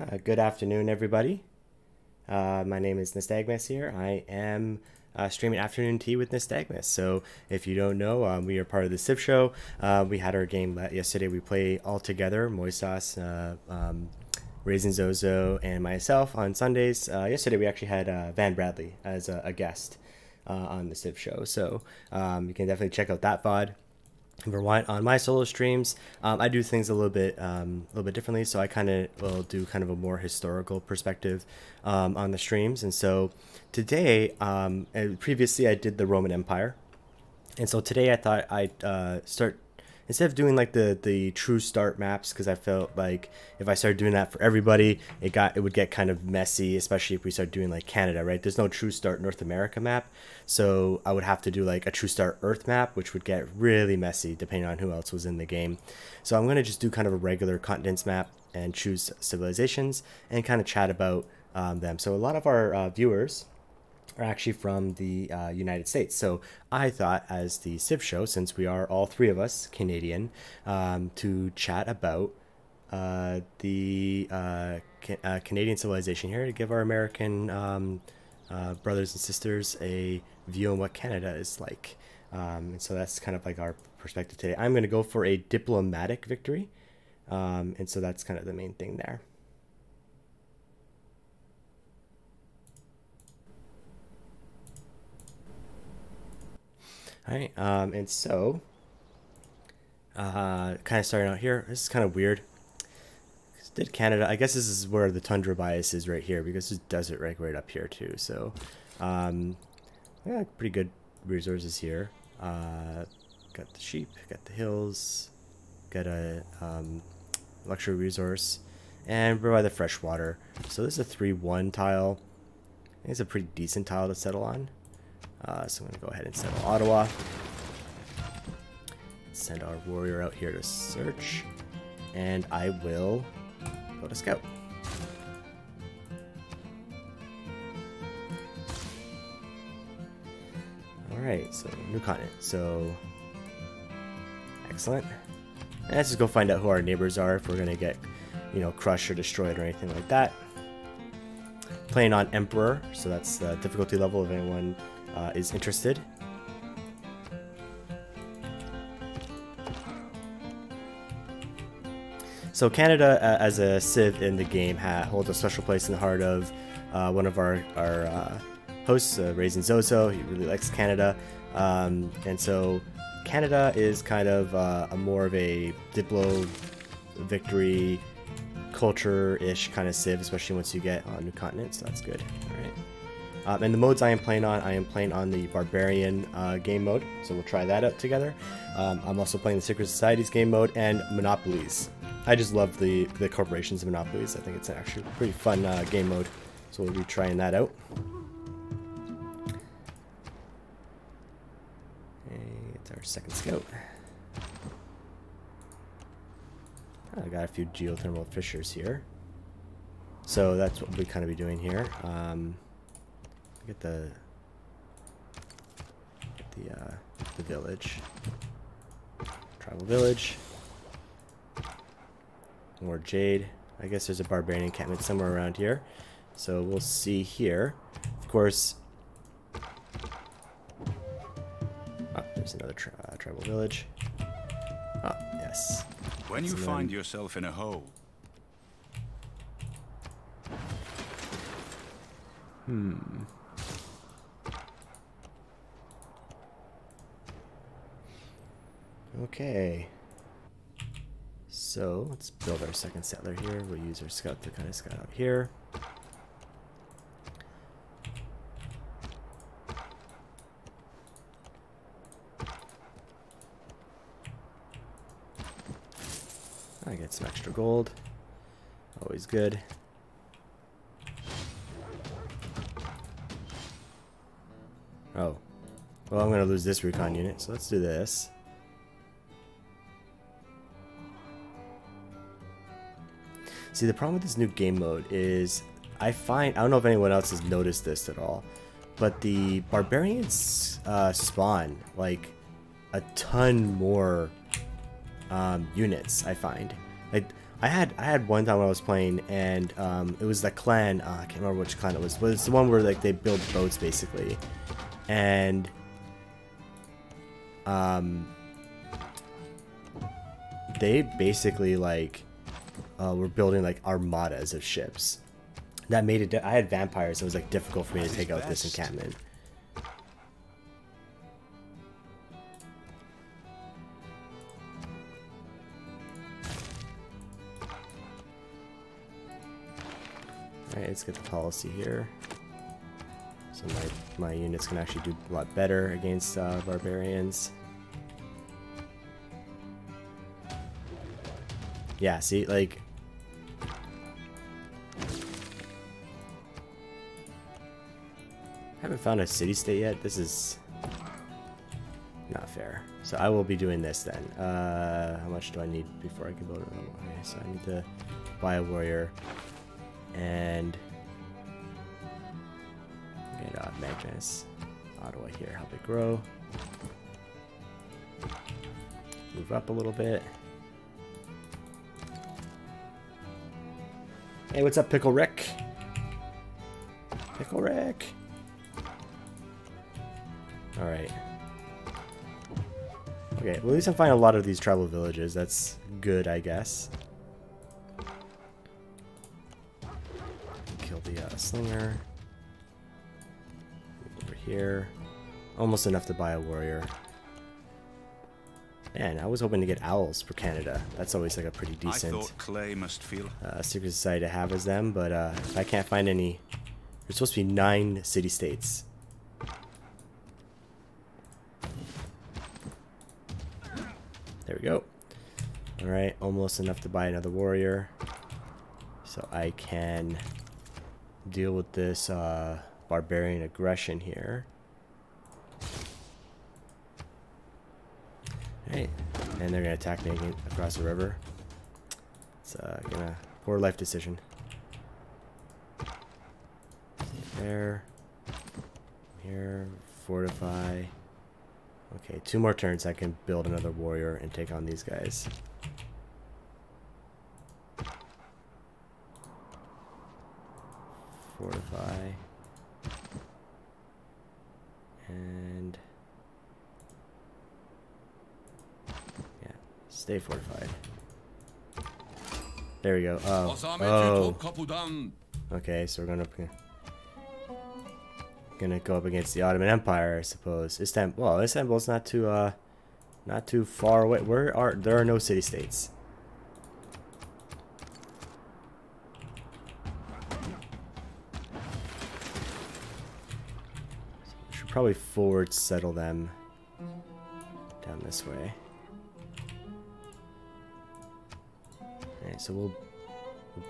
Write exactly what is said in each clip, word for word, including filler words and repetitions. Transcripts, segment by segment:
Uh, good afternoon, everybody. Uh, my name is Nystagmus here. I am uh, streaming Afternoon Tea with Nystagmus. So if you don't know, um, we are part of the Sip Show. Uh, we had our game yesterday. We play all together, MoySauce, uh, um, Raisin Zozo, and myself on Sundays. Uh, yesterday, we actually had uh, Van Bradley as a, a guest uh, on the Sip Show. So um, you can definitely check out that V O D. Rewind on my solo streams, um, I do things a little bit, um, a little bit differently. So I kind of will do kind of a more historical perspective um, on the streams. And so today, um, and previously I did the Roman Empire, and so today I thought I'd uh, start instead of doing like the the true start maps, because I felt like if I started doing that for everybody, it got it would get kind of messy, especially if we start doing like Canada, right? There's no true start North America map, so I would have to do like a true start Earth map, which would get really messy depending on who else was in the game. So I'm going to just do kind of a regular continents map and choose civilizations and kind of chat about um, them. So a lot of our uh, viewers are actually from the uh, United States. So I thought, as the Sip Show, since we are all three of us Canadian, um, to chat about uh, the uh, ca uh, Canadian civilization here, to give our American um, uh, brothers and sisters a view on what Canada is like. Um, and so that's kind of like our perspective today. I'm going to go for a diplomatic victory. Um, and so that's kind of the main thing there. All right, um, and so, uh, kind of starting out here, this is kind of weird. Did Canada, I guess this is where the tundra bias is right here, because there's desert right, right up here too, so, um, yeah, pretty good resources here. Uh, got the sheep, got the hills, got a, um, luxury resource, and we're by the fresh water. So this is a three one tile. I think it's a pretty decent tile to settle on. Uh, so I'm going to go ahead and settle Ottawa. Send our warrior out here to search. And I will go to scout. Alright, so new continent. So, excellent. And let's just go find out who our neighbors are, if we're going to get, you know, crushed or destroyed or anything like that. Playing on Emperor, so that's the difficulty level if anyone Uh, is interested. So Canada, uh, as a civ in the game, ha holds a special place in the heart of uh, one of our, our uh, hosts, uh, Raisin Zozo. He really likes Canada. Um, and so Canada is kind of uh, a more of a Diplo victory culture-ish kind of civ, especially once you get on new continents, so that's good. All right. Um, and the modes I am playing on, I am playing on the Barbarian uh, game mode, so we'll try that out together. Um, I'm also playing the Secret Societies game mode and Monopolies. I just love the, the corporations of Monopolies. I think it's actually a pretty fun uh, game mode, so we'll be trying that out. And it's our second scout. I got a few geothermal fissures here. So that's what we kind of be doing here. Um... Get the get the uh, the village, tribal village, more jade. I guess there's a barbarian encampment somewhere around here, so we'll see here. Of course, oh, there's another tri uh, tribal village. Ah, oh, yes. When you find yourself in a hole. Hmm. Okay, so let's build our second settler here. We'll use our scout to kind of scout out here. I get some extra gold, always good. Oh, well, I'm going to lose this recon unit, so let's do this. See, the problem with this new game mode is I find, I don't know if anyone else has noticed this at all, but the barbarians uh, spawn like a ton more um, units, I find. Like, I had I had one time when I was playing, and um, it was the clan. Uh, I can't remember which clan it was, but it's the one where like they build boats basically, and um, they basically like uh, were building like armadas of ships. That made it. I had vampires, so it was like difficult for me to take out this encampment. Alright, let's get the policy here. So my, my units can actually do a lot better against uh, barbarians. Yeah, see, like... I haven't found a city-state yet. This is not fair. So I will be doing this then. Uh, how much do I need before I can build it? Okay, so I need to buy a warrior. And get uh, Magnus, Ottawa here, help it grow. Move up a little bit. Hey, what's up, Pickle Rick? Pickle Rick. All right. Okay. Well, at least I'm finding a lot of these tribal villages. That's good, I guess. Slinger. Over here. Almost enough to buy a warrior. Man, I was hoping to get owls for Canada. That's always like a pretty decent I thought Clay must feel. Uh, secret society to have as them, but uh, if I can't find any... There's supposed to be nine city-states. There we go. Alright, almost enough to buy another warrior. So I can... deal with this uh, barbarian aggression here. Alright, and they're gonna attack me across the river. It's uh, gonna poor life decision. There, here, fortify. Okay, two more turns. I can build another warrior and take on these guys. Fortify and yeah, stay fortified. There we go. Oh, oh. Okay, so we're gonna gonna go up against the Ottoman Empire, I suppose. Istanbul. Well, Istanbul's not too uh, not too far away. Where are there are no city-states. Probably forward settle them down this way. Alright, so we'll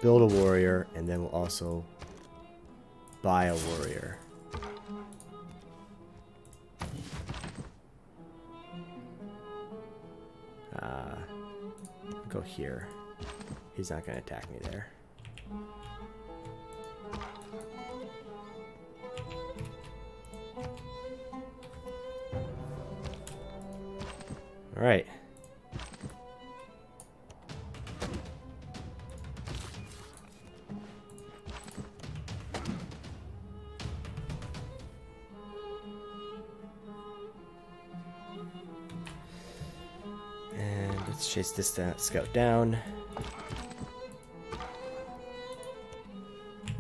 build a warrior and then we'll also buy a warrior. Uh, go here. He's not going to attack me there. All right. And let's chase this uh, scout down.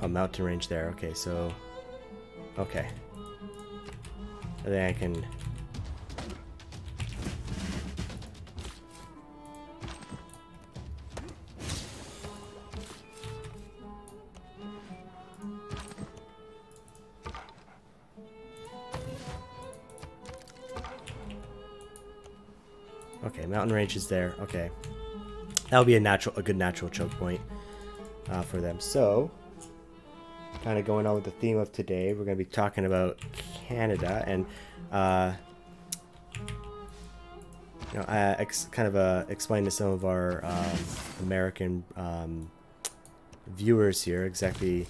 Oh, mountain range there. Okay, so... Okay. I think I can... Mountain range is there. Okay, that would be a natural, a good natural choke point uh, for them. So, kind of going on with the theme of today, we're going to be talking about Canada and, uh, you know, I ex kind of uh, explain to some of our um, American um, viewers here exactly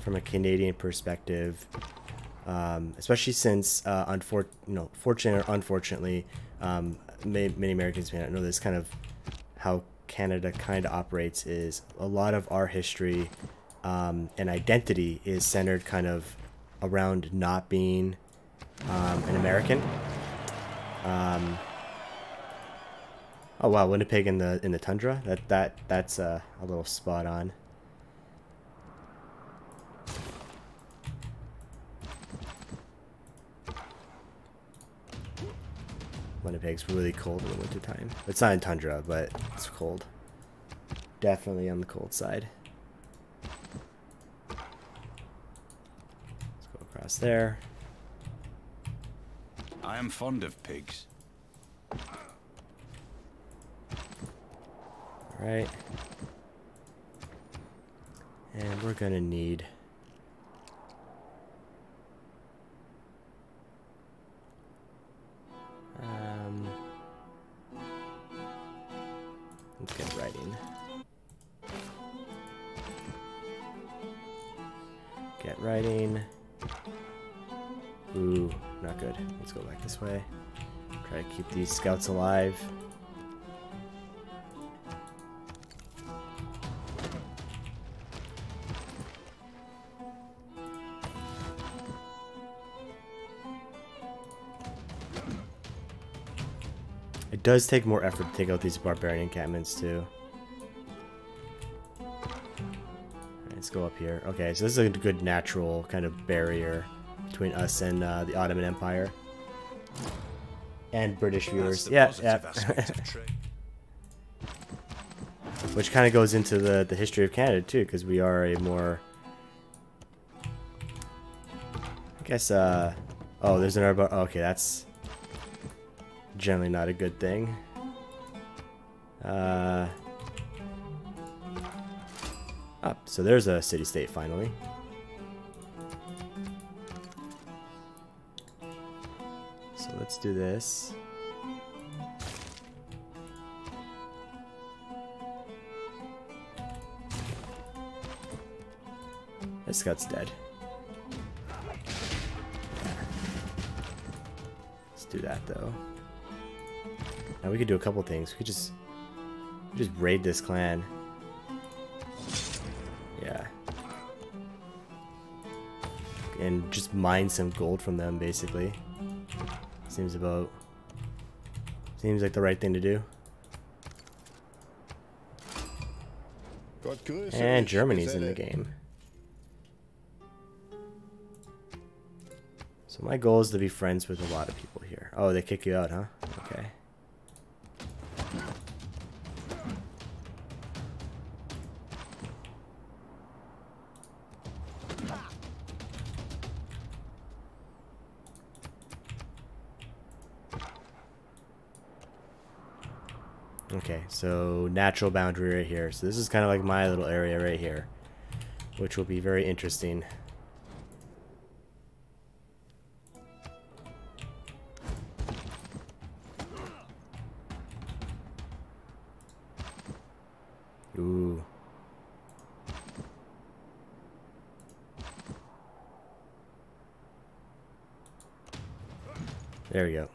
from a Canadian perspective, um, especially since, uh, unfor you know, fortunately or unfortunately. Um, Many Americans may not know this, kind of how Canada kind of operates is a lot of our history um, and identity is centered kind of around not being um, an American. Um, oh wow, Winnipeg in the in the tundra. That that that's uh, a little spot on. Winnipeg's really cold in the winter time. It's not in tundra, but it's cold. Definitely on the cold side. Let's go across there. I am fond of pigs. All right. And we're gonna need Um, let's get writing. Get writing. Ooh, not good. Let's go back this way. Try to keep these scouts alive. Does take more effort to take out these barbarian encampments too. Right, let's go up here. Okay, so this is a good natural kind of barrier between us and uh, the Ottoman Empire and British viewers. Yeah, yeah. Which kind of goes into the the history of Canada too, because we are a more, I guess. Uh, oh, there's another. Oh, okay, that's generally not a good thing. Uh, oh, so there's a city-state finally. So let's do this. This guy's dead. Let's do that though. Now we could do a couple things. We could just just raid this clan. Yeah. And just mine some gold from them, basically. Seems about seems like the right thing to do. And Germany's in the game. So my goal is to be friends with a lot of people here. Oh, they kick you out, huh? Okay. So natural boundary right here. So this is kind of like my little area right here, which will be very interesting. Ooh. There we go.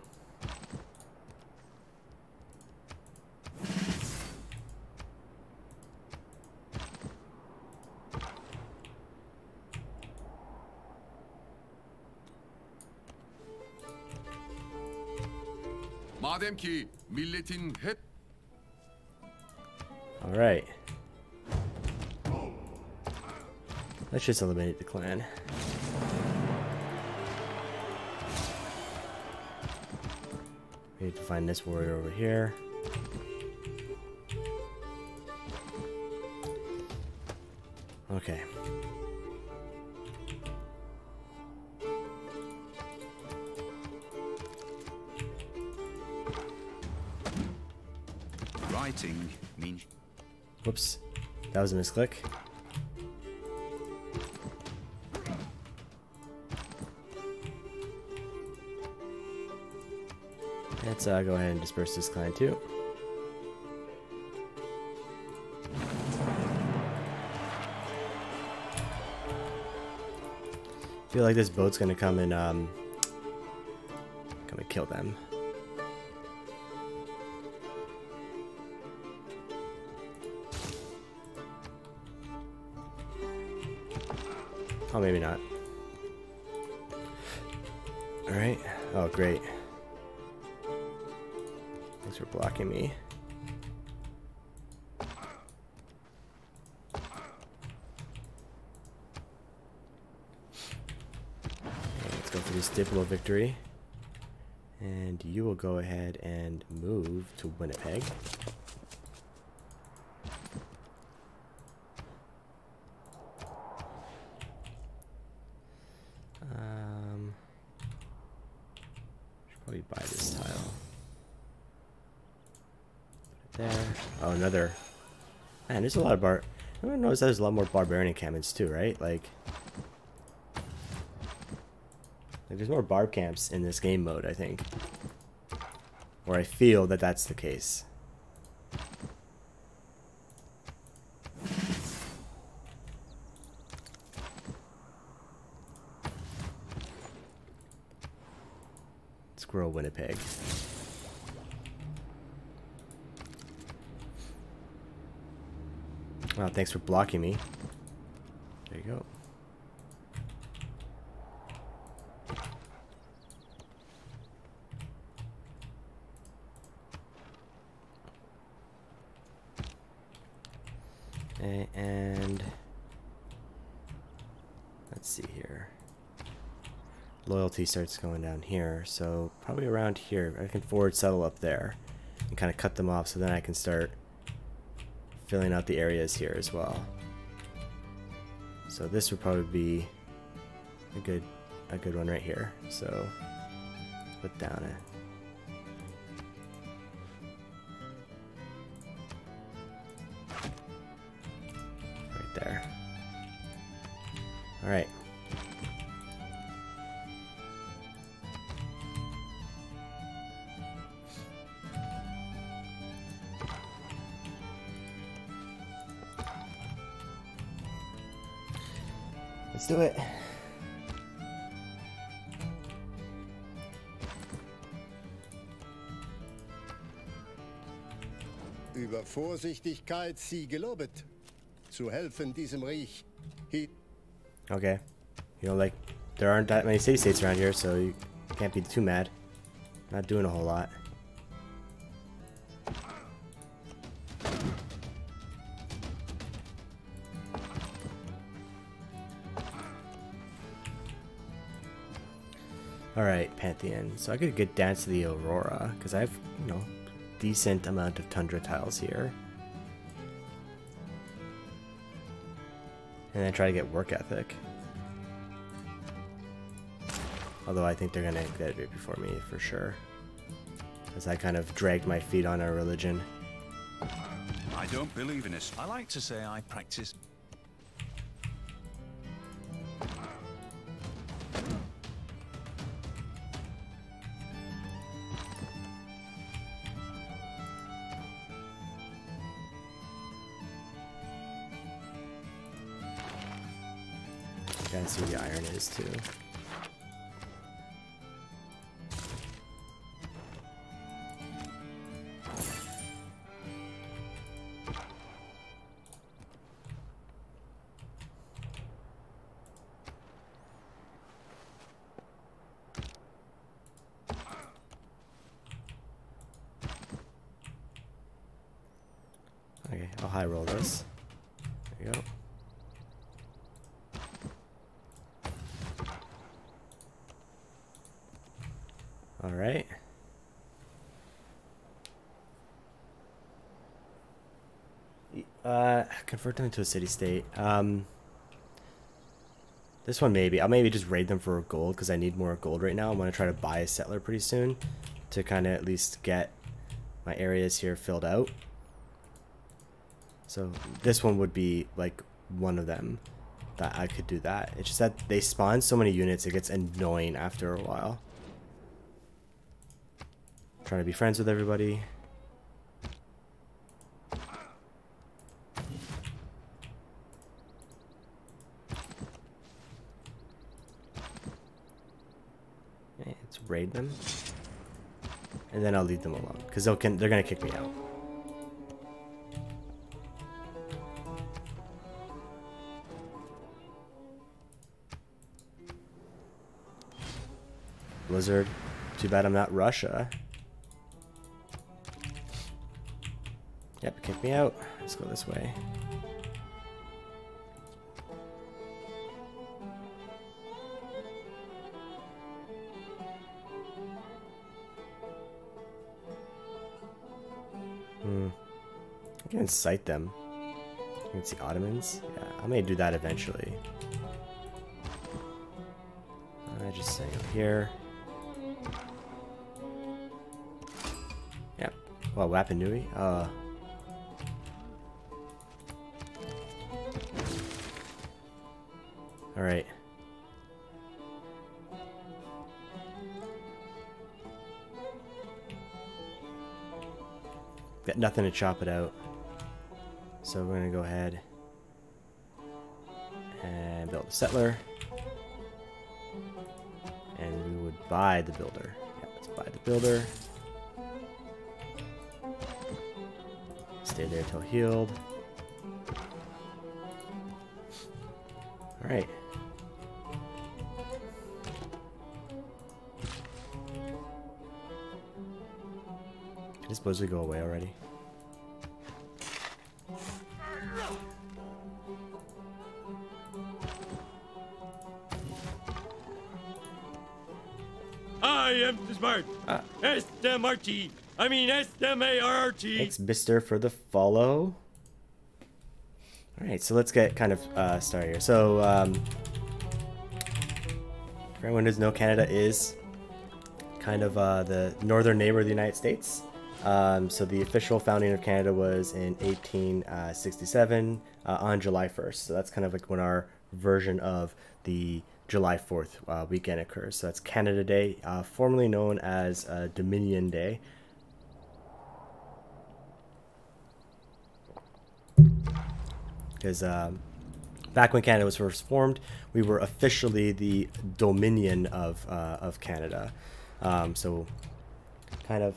Alright. Let's just eliminate the clan. We need to find this warrior over here. Okay. Whoops, that was a misclick. Let's uh, go ahead and disperse this clan too. I feel like this boat's gonna come and um, come and kill them. Oh, maybe not. Alright. Oh, great. Thanks for blocking me. Let's go for this Diplo victory. And you will go ahead and move to Winnipeg. Um, should probably buy this tile. Put it there. Oh, another. Man, there's a lot of bar. I don't notice that there's a lot more barbarian encampments too, right? Like. Like, there's more barb camps in this game mode, I think. Or I feel that that's the case. Let's grow Winnipeg. Wow, thanks for blocking me. There you go. And let's see here. Loyalty starts going down here, so probably around here. I can forward settle up there and kind of cut them off, so then I can start filling out the areas here as well. So this would probably be a good a good one right here. So put down a there. All right. Let's do it. Über Vorsichtigkeit sie gelobet. To help in diesem Reich. He okay. You know, like, there aren't that many city-states around here, so you can't be too mad. Not doing a whole lot. Alright, Pantheon. So I could get down to the Aurora, because I have, you know, decent amount of Tundra tiles here. And then try to get work ethic. Although I think they're gonna get it before me for sure, because I kind of dragged my feet on our religion. I don't believe in this. I like to say I practice. See the iron is too. Okay, I'll high roll this. There you go. All right. Uh, convert them into a city-state. Um, this one maybe. I'll maybe just raid them for gold, because I need more gold right now. I'm going to try to buy a settler pretty soon to kind of at least get my areas here filled out. So this one would be like one of them that I could do that. It's just that they spawn so many units, it gets annoying after a while. Trying to be friends with everybody. Okay, let's raid them, and then I'll leave them alone because they'll can they're gonna kick me out. Blizzard. Too bad I'm not Russia. Yep, kick me out. Let's go this way. Hmm. I can incite them. You can see Ottomans? Yeah, I may do that eventually. I just say up here. Yep. Well, what happened, Nui? Uh. Alright. Got nothing to chop it out. So we're gonna go ahead and build a settler. And we would buy the builder. Yeah, let's buy the builder. Stay there till healed. Alright. I suppose we go away already. I am smart. Ah. S M R T. I mean S M A R T. Thanks, Bister, for the follow. Alright, so let's get kind of uh, started here. So, um, for everyone who doesn't know, Canada is kind of uh, the northern neighbor of the United States. Um, so the official founding of Canada was in eighteen sixty-seven uh, on July first. So that's kind of like when our version of the July fourth uh, weekend occurs. So that's Canada Day, uh, formerly known as uh, Dominion Day. Because um, back when Canada was first formed, we were officially the Dominion of, uh, of Canada. Um, so kind of...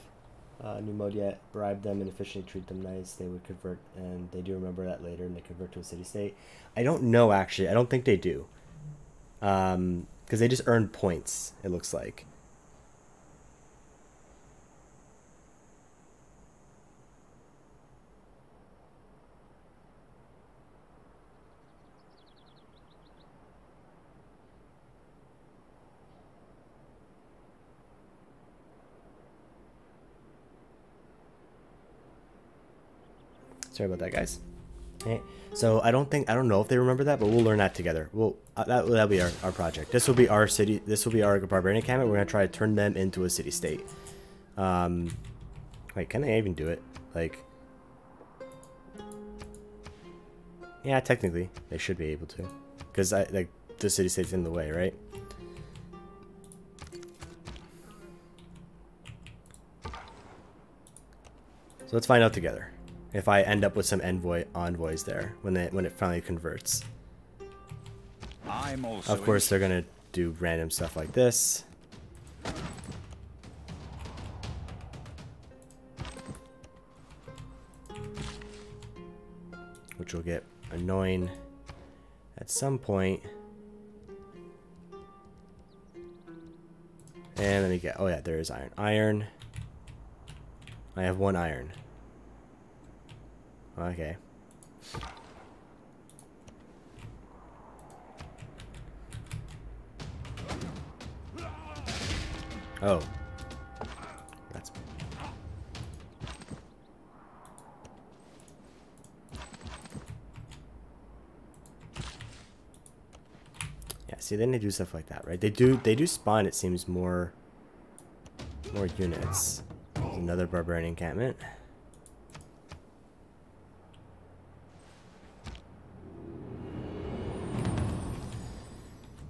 Uh, new mode yet, bribe them and officially treat them nice. They would convert, and they do remember that later, and they convert to a city-state. I don't know, actually. I don't think they do. Um, because they just earn points, it looks like. Sorry about that, guys. Right. So I don't think I don't know if they remember that, but we'll learn that together. We'll uh, that that'll be our, our project. This will be our city. This will be our barbarian encampment. We're gonna try to turn them into a city state. Um, wait, can I even do it? Like, yeah, technically they should be able to, because I like the city state's in the way, right? So let's find out together. If I end up with some envoy envoys there when they when it finally converts. I'm also of course they're gonna do random stuff like this. Which will get annoying at some point. And let me get oh yeah, there is iron. Iron. I have one iron. Okay. Oh. That's... Yeah, see, then they do stuff like that, right? They do they do spawn, it seems, more more units. There's another barbarian encampment.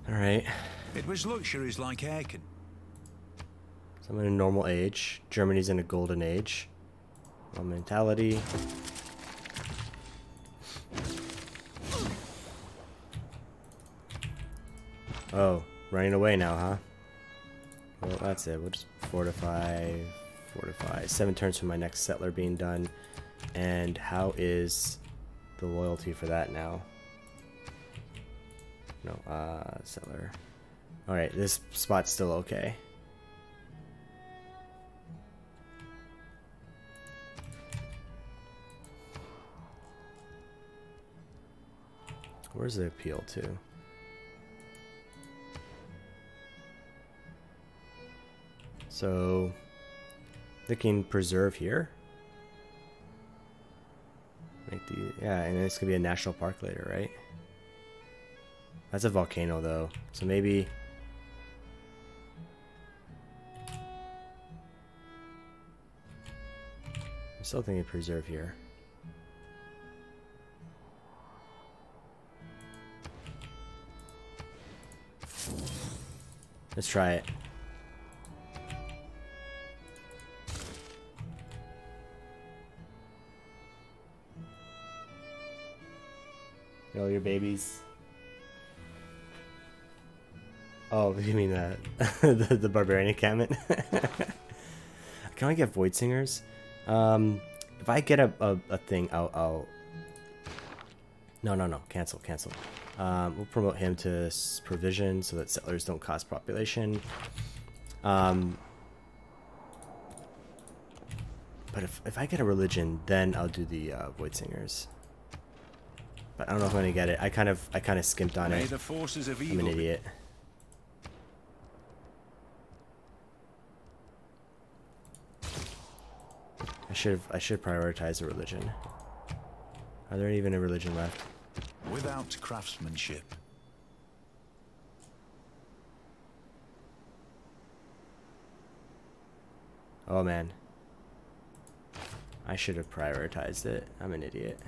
Alright. It was luxuries like Aiken. So I'm in a normal age. Germany's in a golden age. Well, mentality. Oh, running away now, huh? Well, that's it. We'll just fortify, fortify. Seven turns for my next settler being done. And how is the loyalty for that now? No, uh, settler. Alright, this spot's still okay. Where's the appeal to? So they can preserve here. Make the, yeah, and it's gonna be a national park later, right? That's a volcano though, so maybe I'm still thinking preserve here. Let's try it. All your babies. Oh, you mean that the, the barbarian encampment? Can I get Void Singers? Um, if I get a, a, a thing, I'll, I'll... No, no, no. Cancel, cancel. Um, we'll promote him to provision so that settlers don't cost population. Um, but if, if I get a religion, then I'll do the uh, Void Singers. But I don't know if I'm gonna get it. I kind of, I kind of skimped on May it. The forces of evil. I'm an idiot. I should, I should prioritize the religion. Are there even a religion left? Without craftsmanship. Oh man. I should have prioritized it. I'm an idiot.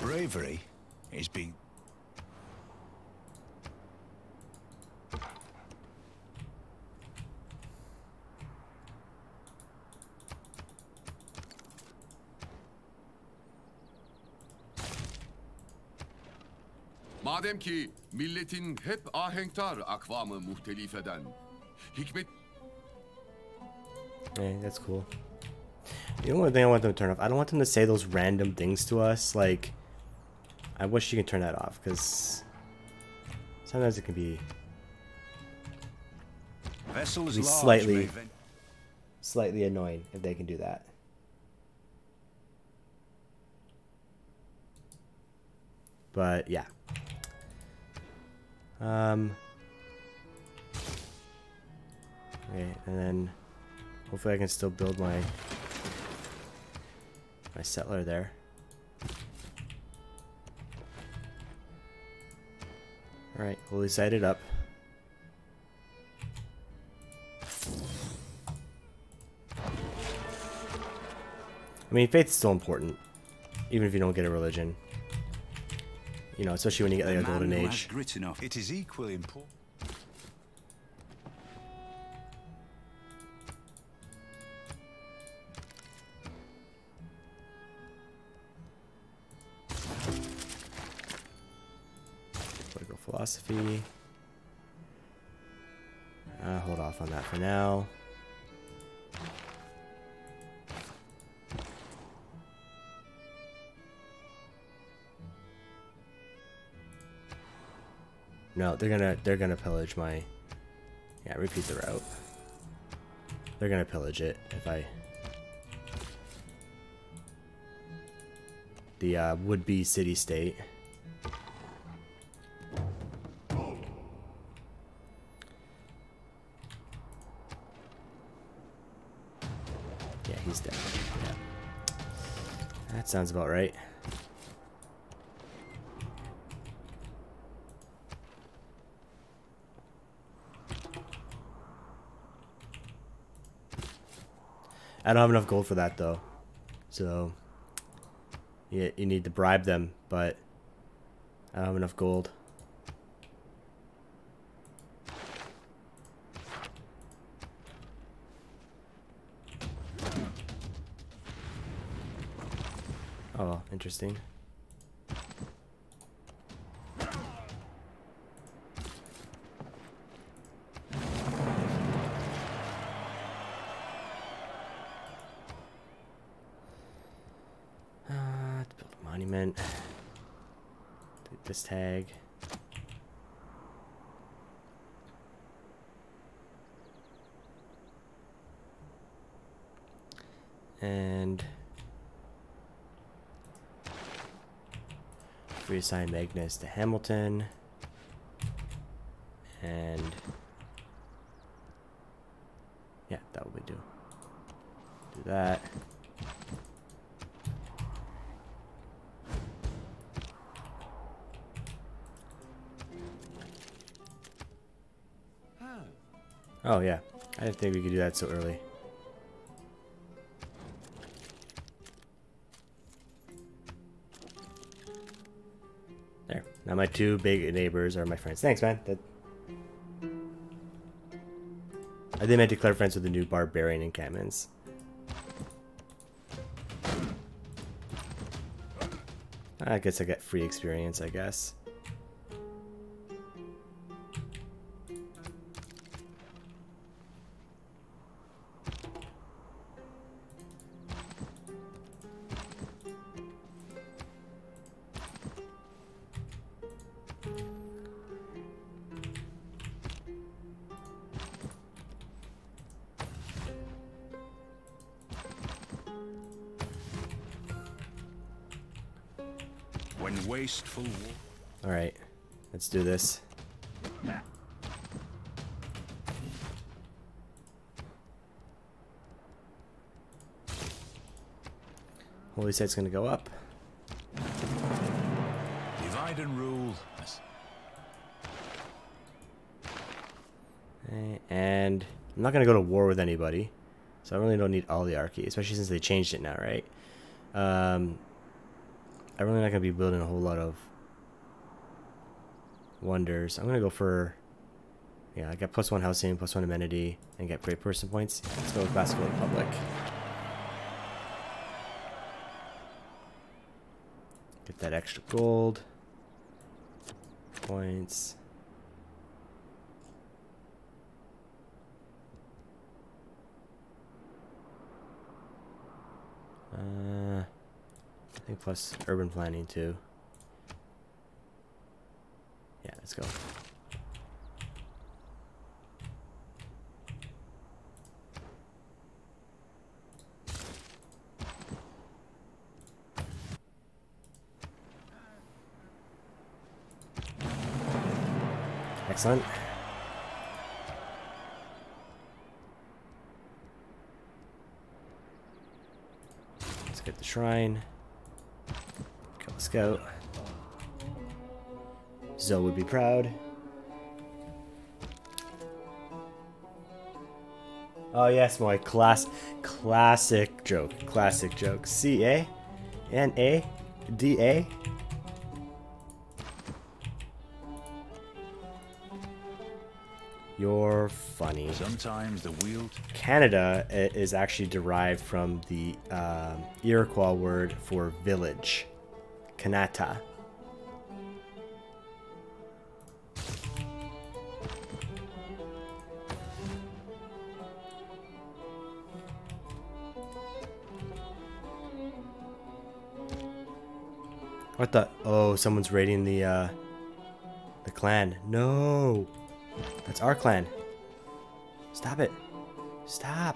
Bravery is being... Madem ki milletin hep ahenktar akvamı muhtelif eden hikmet... Hey, that's cool. The only thing I want them to turn off, I don't want them to say those random things to us, like... I wish you could turn that off, because sometimes it can be, Vessels be slightly, slightly annoying if they can do that. But yeah. Um. Okay, and then hopefully I can still build my my settler there. Alright, well, we set it up. I mean, faith is still important, even if you don't get a religion. You know, especially when you get like a golden age. It is equally important. Philosophy. Uh, hold off on that for now. No, they're gonna they're gonna pillage my. Yeah, repeat the route. They're gonna pillage it if I. The uh, would-be city-state. Sounds about right. I don't have enough gold for that though, so you, you need to bribe them, but I don't have enough gold. Oh, interesting. payment. Take this tag. And reassign Magnus to Hamilton. And yeah, that will be do. Do that. Oh yeah, I didn't think we could do that so early. There. Now my two big neighbors are my friends. Thanks, man. That... I did meant to declare friends with the new barbarian encampments. I guess I got free experience, I guess. Alright, let's do this. Holy site's gonna go up. Divide and rule. And I'm not gonna go to war with anybody, so I really don't need all the archy, especially since they changed it now, right? Um, I'm really not gonna be building a whole lot of wonders. I'm gonna go for, yeah, I got plus one housing, plus one amenity, and get great person points. Let's go with Classical Republic. Get that extra gold points. Uh, I think plus urban planning too. Yeah, let's go. Excellent. Let's get the shrine. Let's go. Zoe would be proud. Oh yes, my class, classic joke, classic joke. C A, N A, D A. You're funny. Sometimes the wheel. Canada is actually derived from the um, Iroquois word for village, Kanata. What the? Oh, someone's raiding the, uh, the clan. No! That's our clan. Stop it. Stop.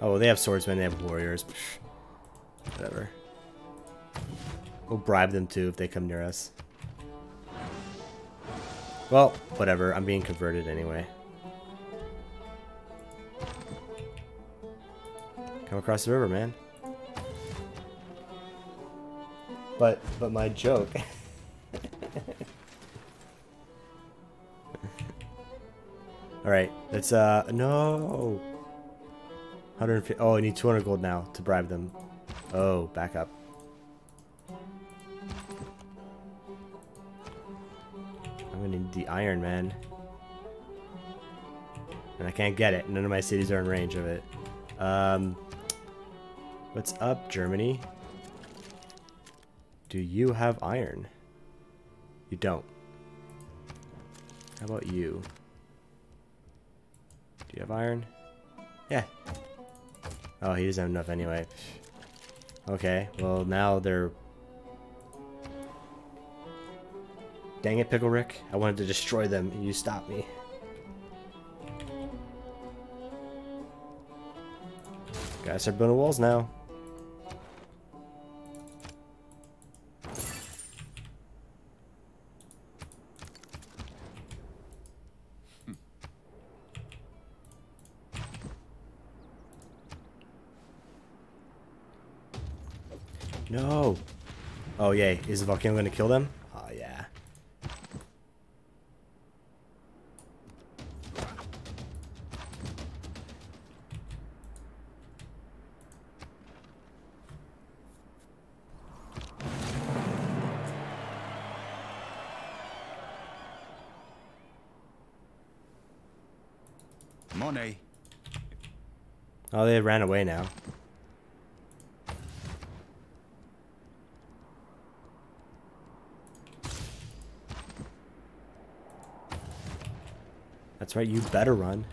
Oh, they have swordsmen, they have warriors. Psh, whatever. We'll bribe them too if they come near us. Well, whatever. I'm being converted anyway. Come across the river, man. But but my joke. All right, let's uh no. one hundred fifty. Oh, I need two hundred gold now to bribe them. Oh, back up. I'm gonna need the Iron Man, and I can't get it. None of my cities are in range of it. Um. What's up, Germany? Do you have iron? You don't. How about you? Do you have iron? Yeah. Oh, he doesn't have enough anyway. Okay, well now they're... Dang it, Pickle Rick. I wanted to destroy them and you stopped me. Gotta start building walls now. No! Oh yay, is the volcano gonna kill them? Oh yeah. Money. Oh, they ran away now. That's right, you better run.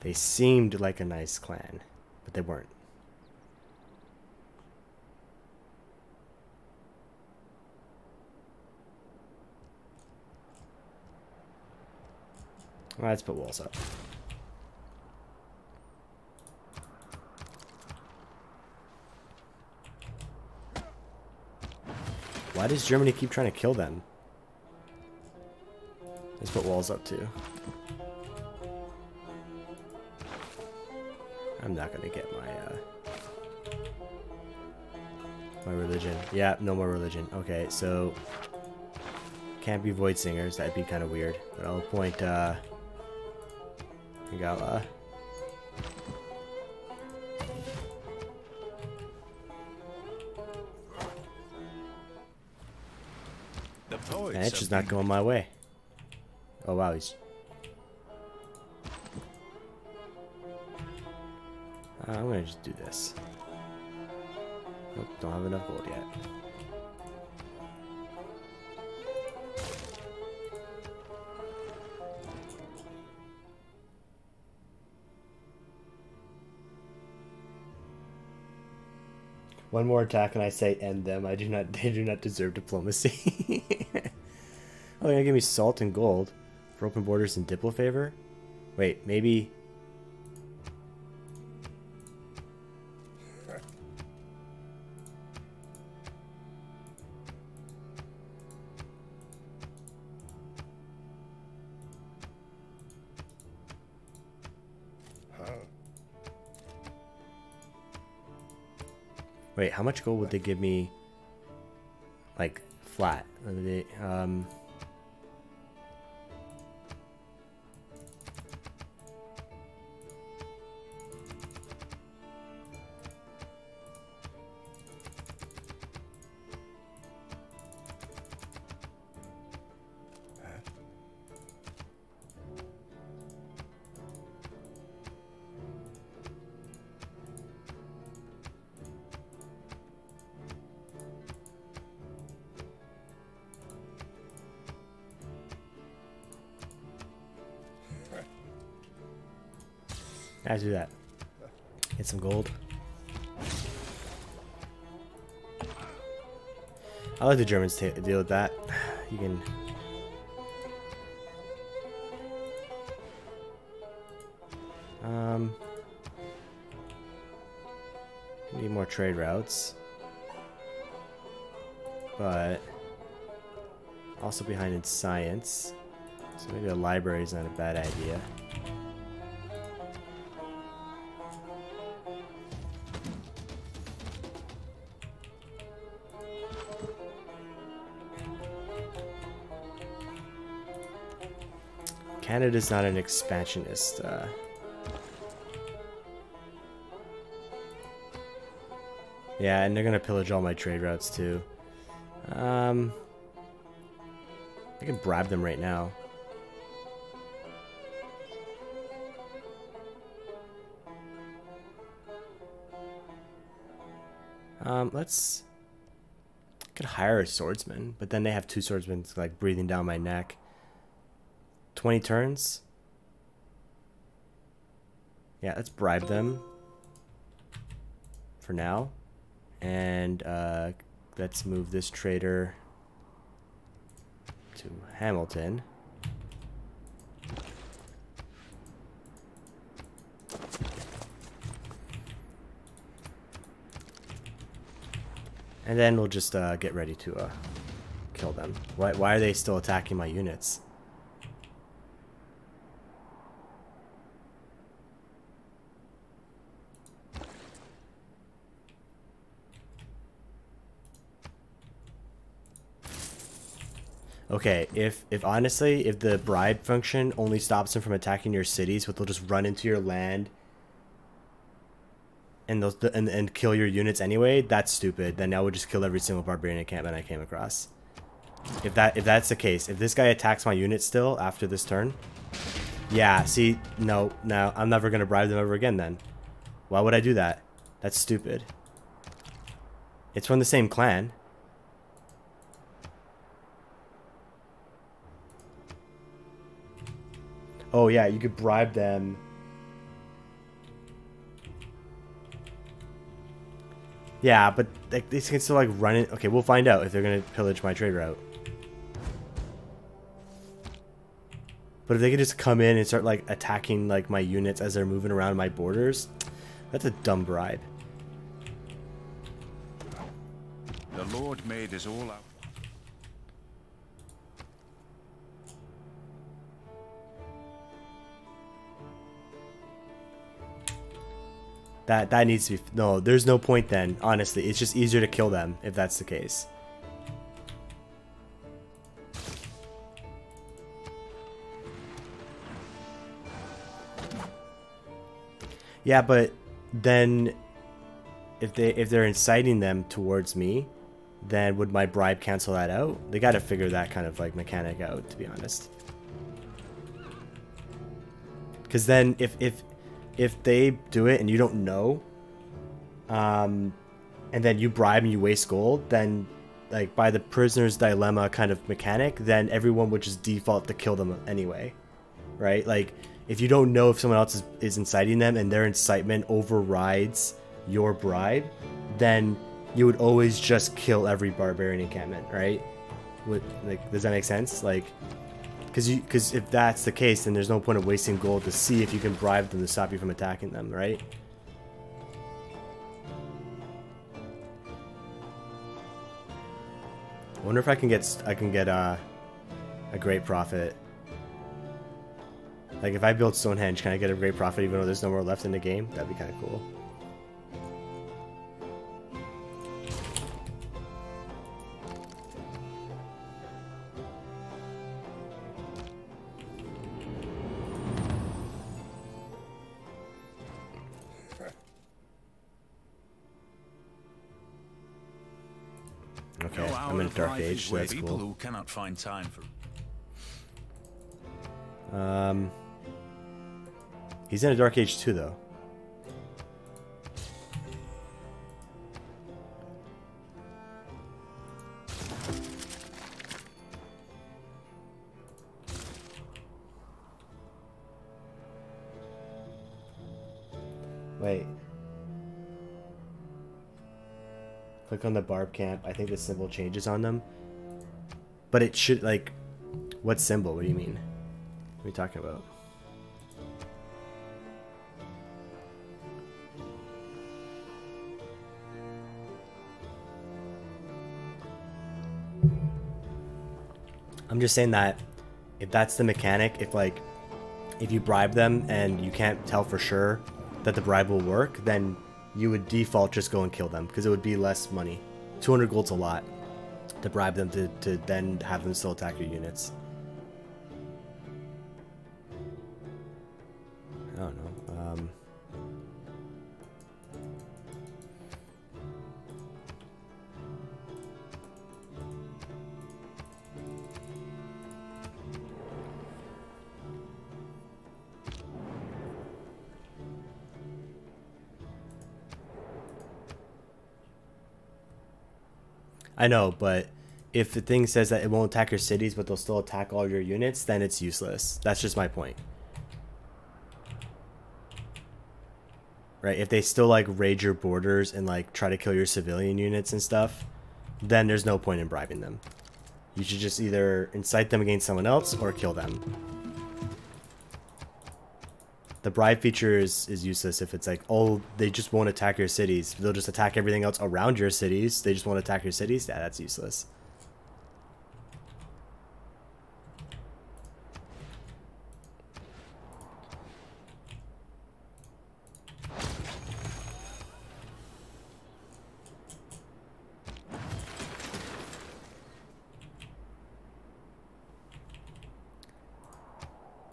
They seemed like a nice clan, but they weren't. Well, let's put walls up. Why does Germany keep trying to kill them? Let's put walls up too. I'm not gonna get my uh, my religion. Yeah, no more religion. Okay, so can't be Void Singers. That'd be kind of weird. But I'll appoint uh, Gala. And it's just not going my way. Oh wow, he's... Uh, I'm gonna just do this. Nope, don't have enough gold yet. One more attack and I say end them. I do not they do not deserve diplomacy. Oh, they're gonna give me salt and gold for open borders and diplo favor? Wait, maybe... Huh. Wait, how much gold would they give me, like, flat? They, um... I do that. Get some gold. I let the Germans ta deal with that. You can. Um. Need more trade routes, but also behind in science. So maybe a library is not a bad idea. Canada's not an expansionist. Uh... Yeah, and they're gonna pillage all my trade routes too. Um, I can bribe them right now. Um, let's... I could hire a swordsman, but then they have two swordsmen like breathing down my neck. twenty turns? Yeah, let's bribe them for now. And uh, let's move this trader to Hamilton. And then we'll just uh, get ready to uh, kill them. Why, why are they still attacking my units? Okay, if, if honestly, if the bribe function only stops them from attacking your cities, but they'll just run into your land and they'll and, and kill your units anyway, that's stupid. Then I would just kill every single barbarian encampment I came across. If that if that's the case, if this guy attacks my unit still after this turn, yeah, see, no, no, I'm never gonna bribe them ever again then. Why would I do that? That's stupid. It's from the same clan. Oh yeah, you could bribe them. Yeah, but they, they can still like run it. Okay, we'll find out if they're gonna pillage my trade route. But if they can just come in and start like attacking like my units as they're moving around my borders, that's a dumb bribe. The Lord made us all out. That, that needs to be... No, there's no point then, honestly. It's just easier to kill them, if that's the case. Yeah, but then... If, they, if they're inciting them towards me, then would my bribe cancel that out? They gotta figure that kind of like mechanic out, to be honest. Because then, if... if If they do it and you don't know, um, and then you bribe and you waste gold, then like by the prisoner's dilemma kind of mechanic, then everyone would just default to kill them anyway, right? Like if you don't know if someone else is, is inciting them and their incitement overrides your bribe, then you would always just kill every barbarian encampment, right? Would, like, does that make sense? Like. Because you, because if that's the case, then there's no point of wasting gold to see if you can bribe them to stop you from attacking them, right? I wonder if I can get I can get uh, a great profit. Like if I build Stonehenge, can I get a great profit even though there's no more left in the game? That'd be kind of cool. Dark Age, so that's cool. People who cannot find time for... Um, he's in a Dark Age too, though. Wait. Click on the barb camp. I think the symbol changes on them. But it should, like... What symbol? What do you mean? What are you talking about? I'm just saying that if that's the mechanic, if like... If you bribe them and you can't tell for sure that the bribe will work, then... you would default just go and kill them because it would be less money. two hundred gold's a lot to bribe them to, to then have them still attack your units. I don't know. Um, I know, but if the thing says that it won't attack your cities, but they'll still attack all your units, then it's useless. That's just my point. Right? If they still, like, raid your borders and, like, try to kill your civilian units and stuff, then there's no point in bribing them. You should just either incite them against someone else or kill them. The bribe feature is, is useless if it's like, oh, they just won't attack your cities. They'll just attack everything else around your cities. They just won't attack your cities. Yeah, that's useless.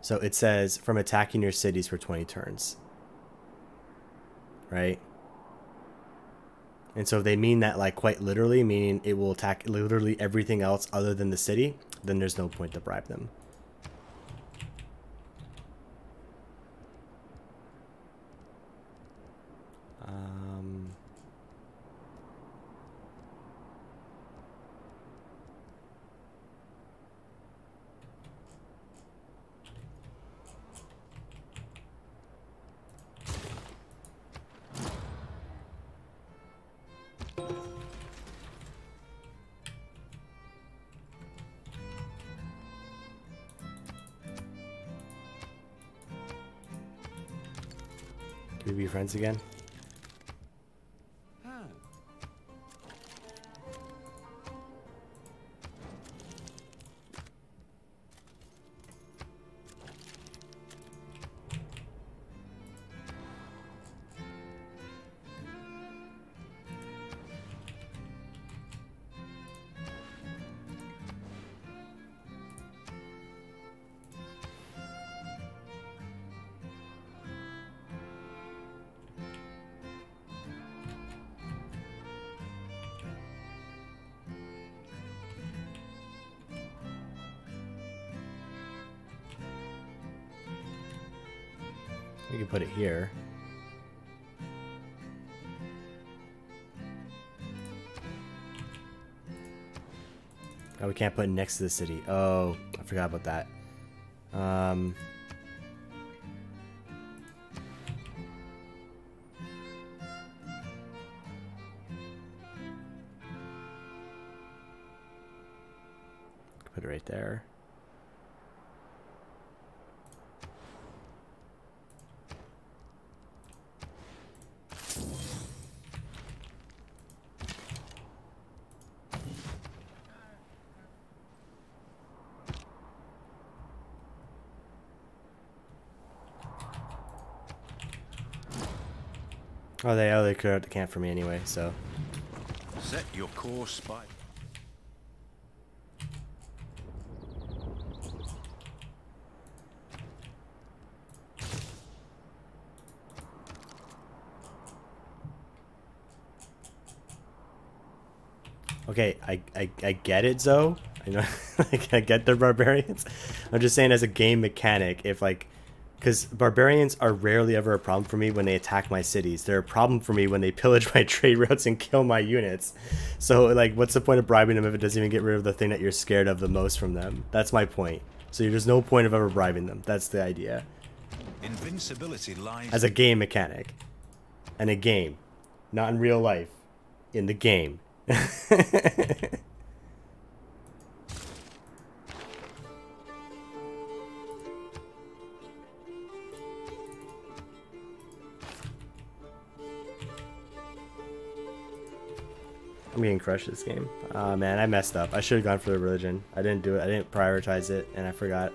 So it says from attacking your cities for twenty turns, right? And so if they mean that like quite literally, meaning it will attack literally everything else other than the city, then there's no point to bribe them. Um... We be friends again? Huh. We can put it here. Oh, we can't put it next to the city. Oh, I forgot about that. Um, put it right there. Oh, they, oh, they cleared out the camp for me anyway, so. Set your course by. Okay, I, I, I get it, Zoe. I know, like, I get they're barbarians. I'm just saying as a game mechanic, if like. Because barbarians are rarely ever a problem for me when they attack my cities. They're a problem for me when they pillage my trade routes and kill my units. So, like, what's the point of bribing them if it doesn't even get rid of the thing that you're scared of the most from them? That's my point. So there's no point of ever bribing them. That's the idea. Invincibility lies as a game mechanic. And a game. Not in real life. In the game. I'm getting crushed this game. Oh man, I messed up. I should have gone for the religion. I didn't do it. I didn't prioritize it, and I forgot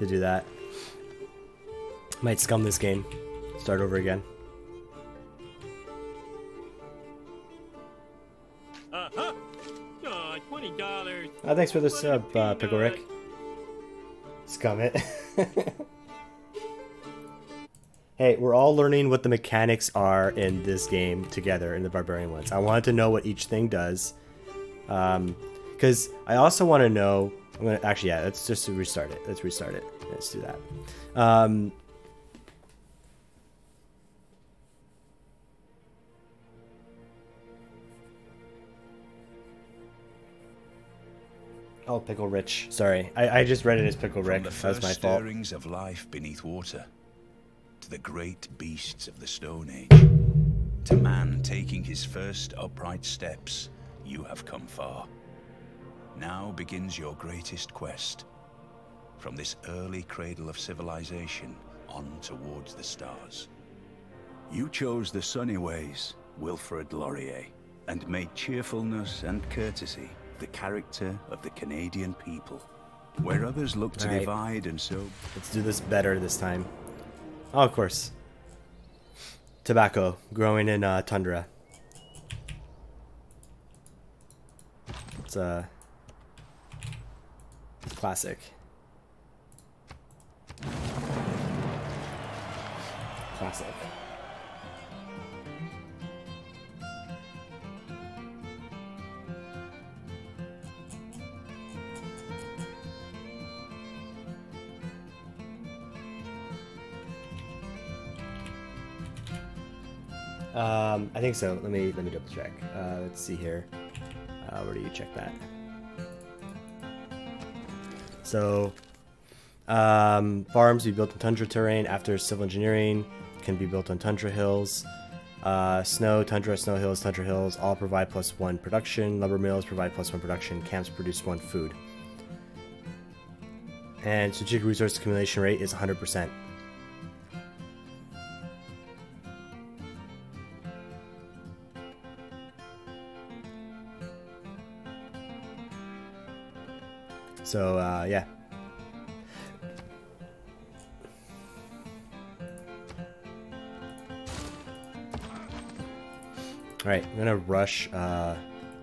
to do that. Might scum this game. Start over again. Uh-huh. Oh, twenty dollars. Oh, thanks for the sub, uh, Pickle Rick. Scum it. Hey, we're all learning what the mechanics are in this game together in the Barbarian ones. I wanted to know what each thing does. Um, because I also want to know... I'm gonna, actually, yeah, let's just restart it. Let's restart it. Let's do that. Um, Oh, Pickle Rich. Sorry, I, I just read it as Pickle Rick. That's my fault. From the first stirrings of life beneath water, to the great beasts of the Stone Age, to man taking his first upright steps, you have come far. Now begins your greatest quest. From this early cradle of civilization on towards the stars. You chose the sunny ways, Wilfred Laurier, and made cheerfulness and courtesy the character of the Canadian people, where others look to divide and so... Let's do this better this time. Oh, of course. Tobacco, growing in uh, tundra. It's uh, it's classic. Classic. Um, I think so. Let me let me double check. Uh, let's see here. Uh, where do you check that? So, um, farms be built in tundra terrain after civil engineering can be built on tundra hills. Uh, snow, tundra, snow hills, tundra hills all provide plus one production. Lumber mills provide plus one production. Camps produce one food. And strategic resource accumulation rate is one hundred percent. So, uh, yeah. Alright, I'm gonna rush uh,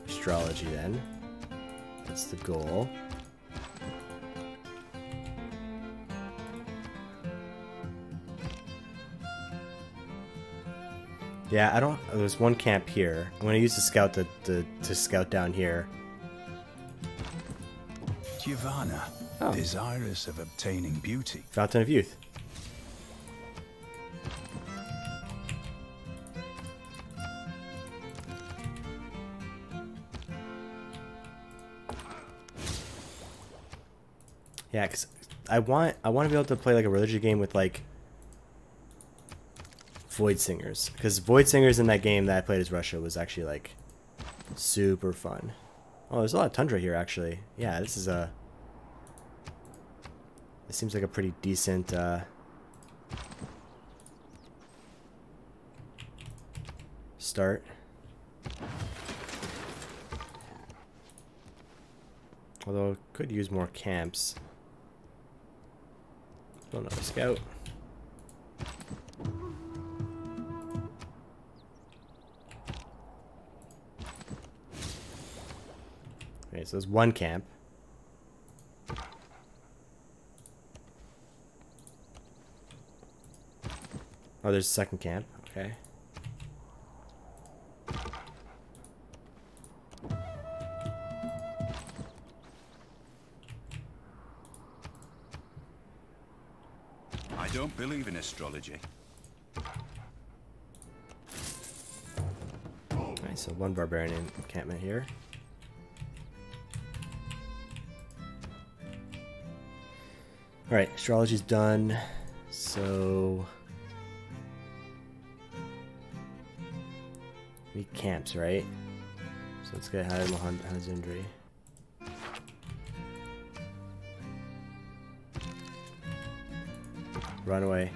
astrology then. That's the goal. Yeah, I don't... There's one camp here. I'm gonna use the scout to, to, to scout down here. Yevanna, oh. Desirous of obtaining beauty. Fountain of Youth. Yeah, cause I want I want to be able to play like a religious game with like Void Singers, because Void Singers in that game that I played as Russia was actually like super fun. Oh, there's a lot of tundra here, actually. Yeah, this is a... This seems like a pretty decent, uh... start. Although, could use more camps. Don't know, scout. Okay, so there's one camp. Oh, there's a second camp. Okay. I don't believe in astrology. Alright, so one barbarian encampment here. All right, astrology's done. So we need camps, right? So let's get ahead of Mohanjundry. Run away.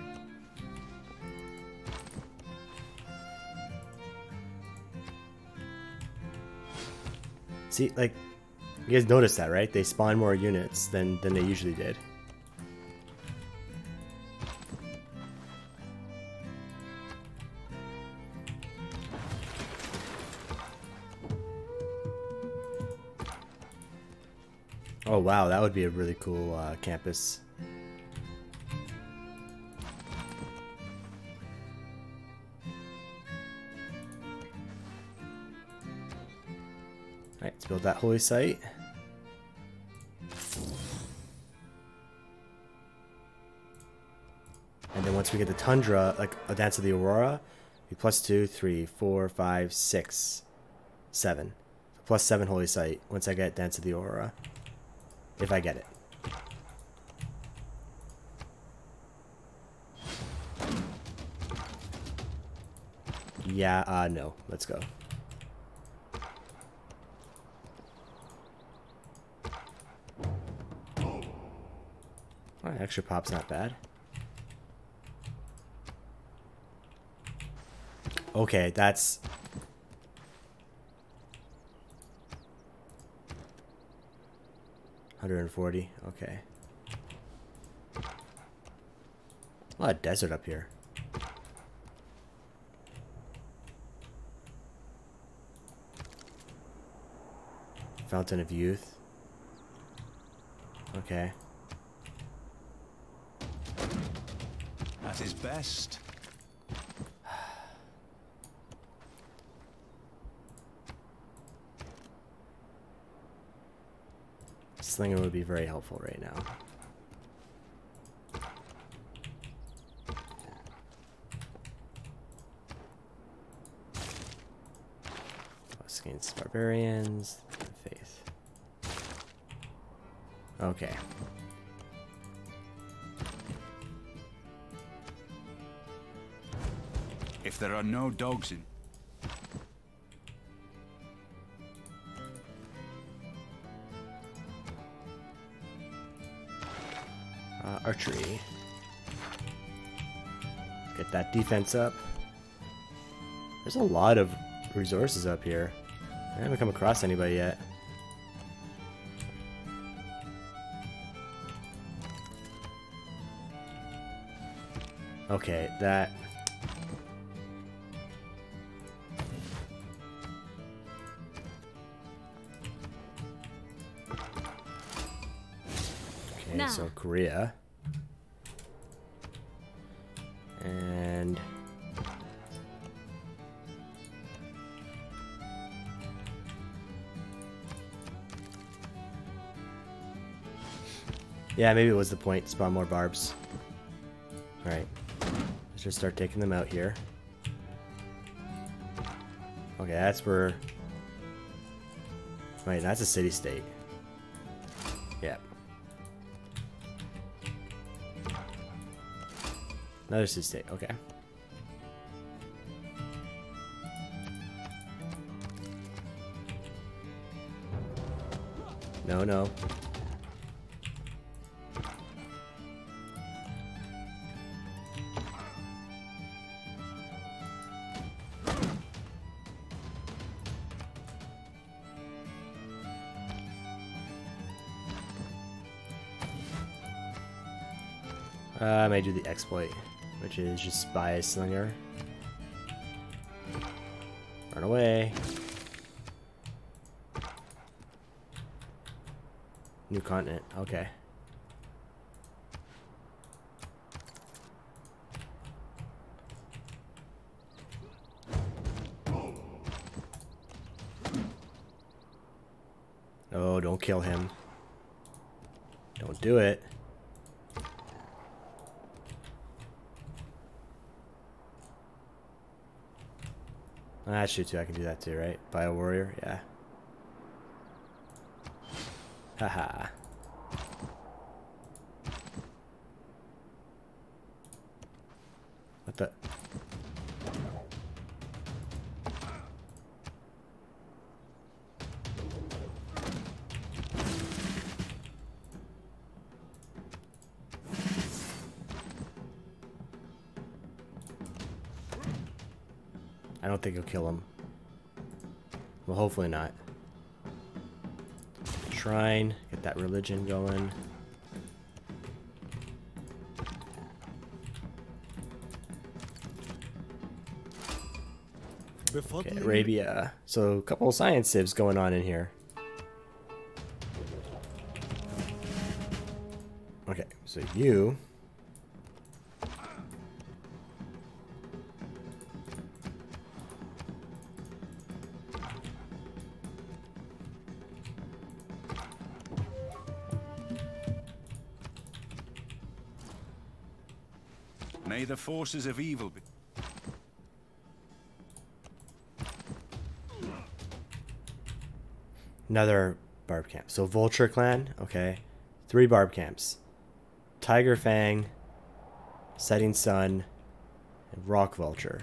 See, like you guys noticed that, right? They spawn more units than than they usually did. Oh wow, that would be a really cool uh, campus. Alright, let's build that holy site. And then once we get the tundra, like a Dance of the Aurora, we plus two, three, four, five, six, seven. Plus seven holy site once I get Dance of the Aurora. if I get it. Yeah, uh, no. Let's go. Oh, extra pop's not bad. Okay, that's... one hundred forty, okay. A lot of desert up here. Fountain of Youth. Okay. At his best. Slinger would be very helpful right now. Plus against barbarians. Faith. Okay. If there are no dogs in... Uh, archery. Get that defense up. There's a lot of resources up here. I haven't come across anybody yet. Okay, that... Okay, nah. So Korea. And... yeah, maybe it was the point. Spawn more barbs. Alright. Let's just start taking them out here. Okay, that's where... wait, that's a city-state. Yeah. Another city-state, okay. No, no. Uh, I may do the exploit, which is just buy a slinger. Run away. New continent, okay. Oh, don't kill him. Don't do it. Ah, shoot too, I can do that too, right? Bio warrior, yeah. Haha. What the? I don't think he'll kill him. Well, hopefully not. Shrine, get that religion going. Okay, Arabia. So, a couple of science sieves going on in here. Okay, so you... may the forces of evil be... another barb camp. So Vulture Clan, okay. Three barb camps. Tiger Fang, Setting Sun, and Rock Vulture.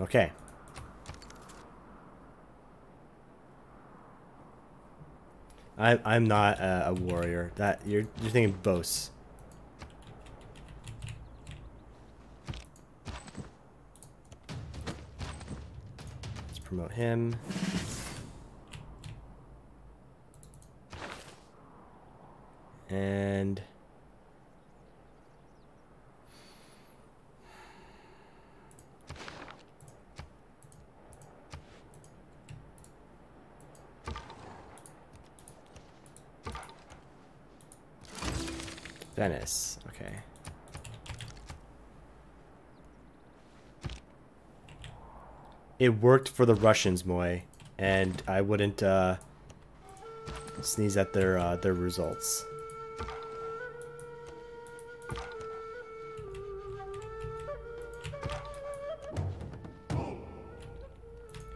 Okay. I, I'm not a, a warrior. That you're you're thinking Boes. Let's promote him. And Venice, okay. It worked for the Russians, Moy, and I wouldn't uh, sneeze at their uh, their results.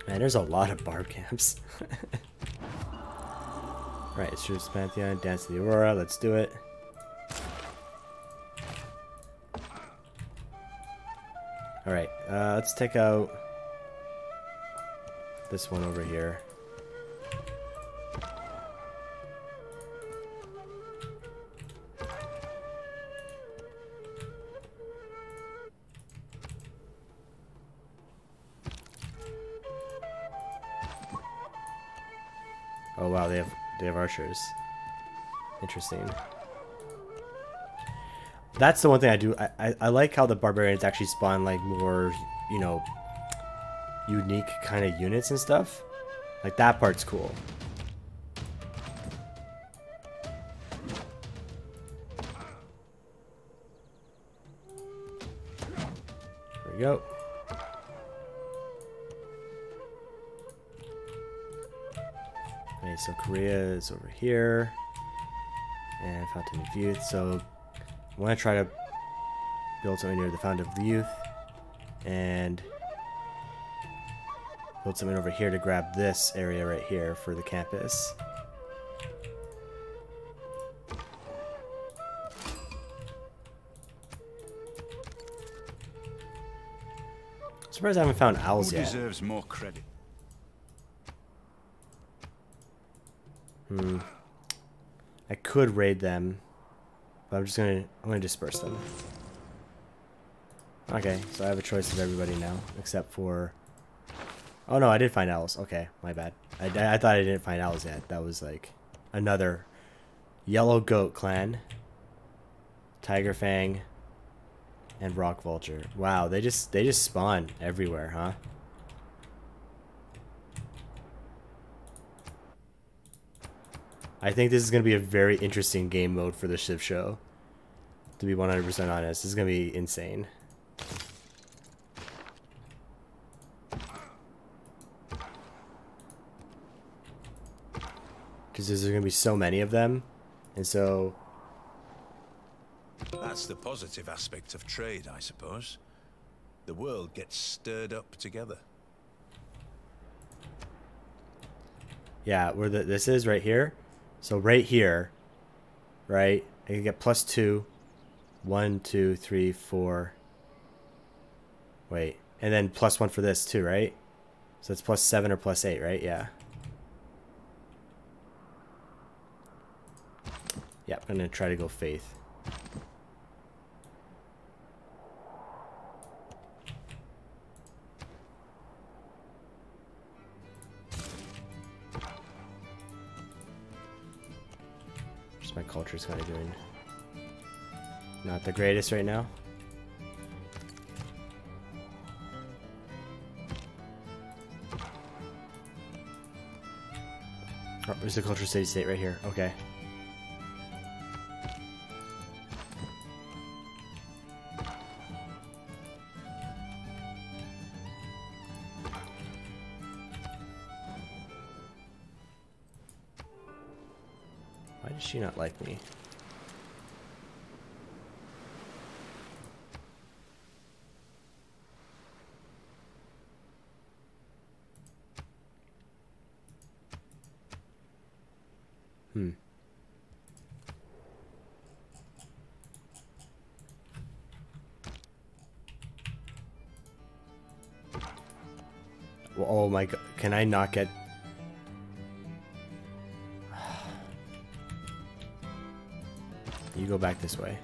Man, there's a lot of barb camps. Right, it's just Pantheon, Dance of the Aurora. Let's do it. Alright, uh, let's take out this one over here. Oh wow, they have they have archers. Interesting. That's the one thing I do. I, I, I like how the barbarians actually spawn like more, you know, unique kind of units and stuff. Like that part's cool. There we go. Okay, so Korea is over here. And Fountain of Youth, so I want to try to build something near the Fountain of Youth and build something over here to grab this area right here for the campus. I'm surprised I haven't found owls yet. Who deserves more credit? Hmm. I could raid them. But I'm just gonna I'm gonna disperse them. Okay, so I have a choice of everybody now, except for. Oh no, I did find owls. Okay, my bad. I, I, I thought I didn't find owls yet. That was like another Yellow Goat Clan, Tiger Fang, and Rock Vulture. Wow, they just they just spawn everywhere, huh? I think this is going to be a very interesting game mode for the Civ Show, to be one hundred percent honest. This is going to be insane. Because there's going to be so many of them, and so... That's the positive aspect of trade, I suppose. The world gets stirred up together. Yeah, where the, this is right here. So right here, right, I can get plus two, one, two, three, four, wait, and then plus one for this too, right? So it's plus seven or plus eight, right? Yeah. Yeah, I'm going to try to go faith. My culture's kind of doing not the greatest right now. Oh, there's the culture city state right here. Okay. She not like me. Oh my god, can I not get... You go back this way.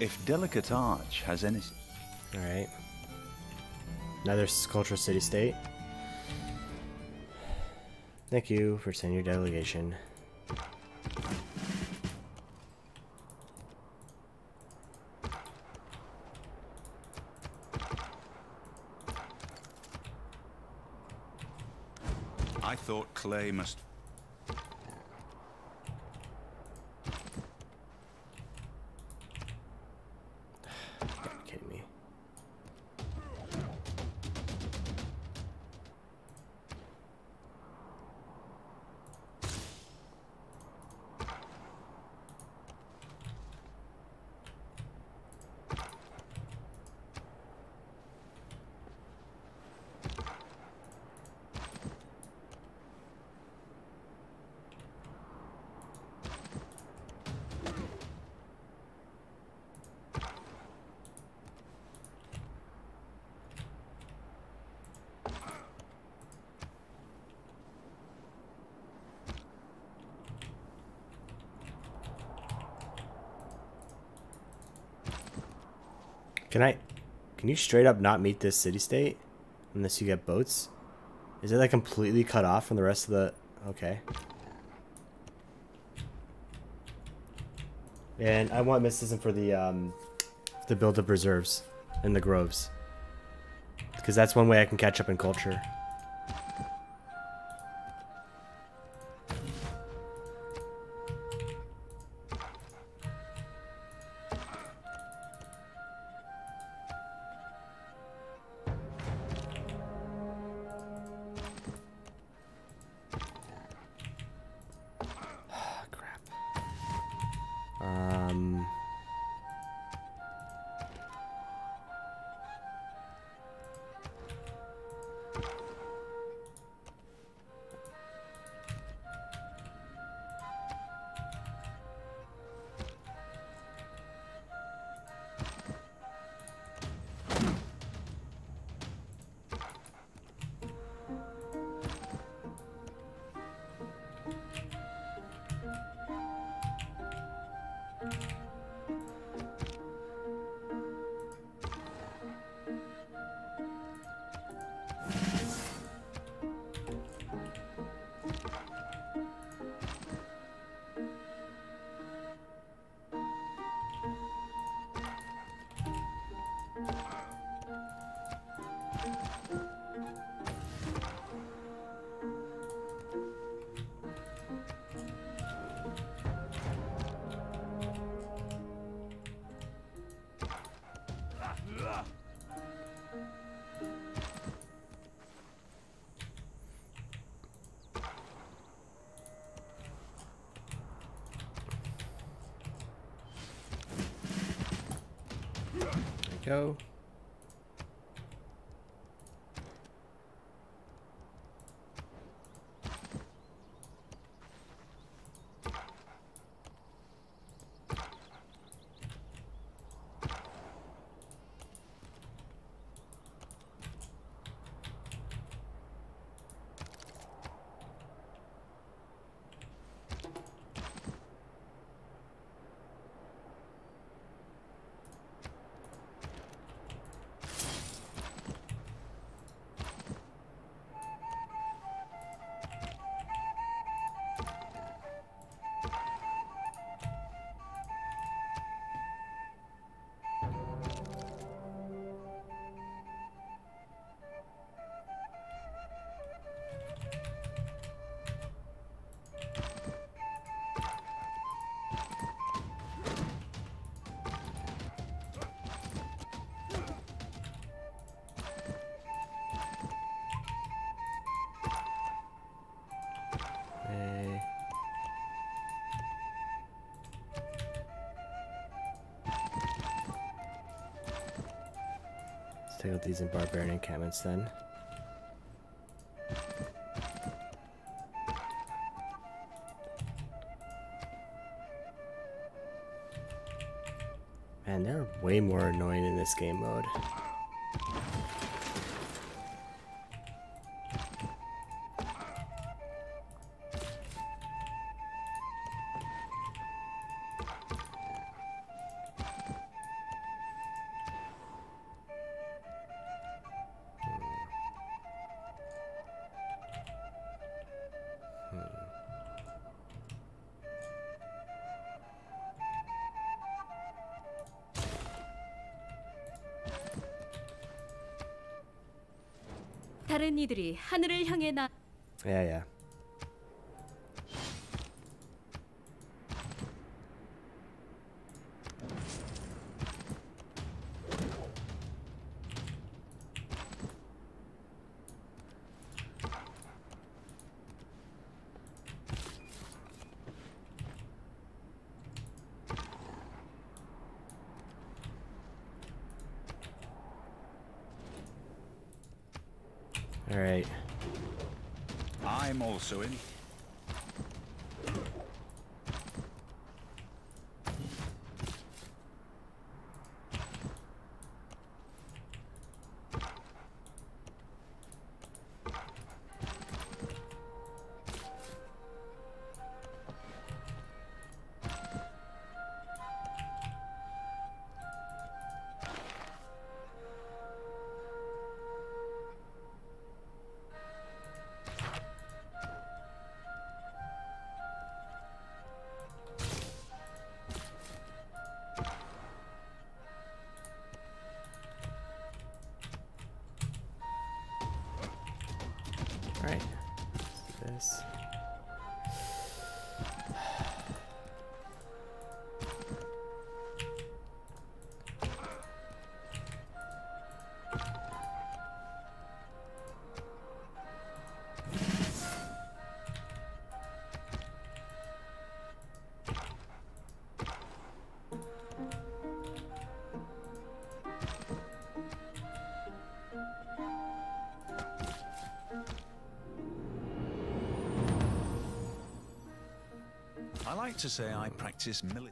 If Delicate Arch has any... Alright. Another cultural city-state. Thank you for sending your delegation. I thought clay must... Can I, can you straight up not meet this city-state unless you get boats? Is it like completely cut off from the rest of the, okay. And I want mysticism for the, um, the build up reserves and the groves. Because that's one way I can catch up in culture. Go. Take out these in barbarian encampments then. Man, they're way more annoying in this game mode. Yeah, yeah. All right. I'm also in. I like to say I practice military.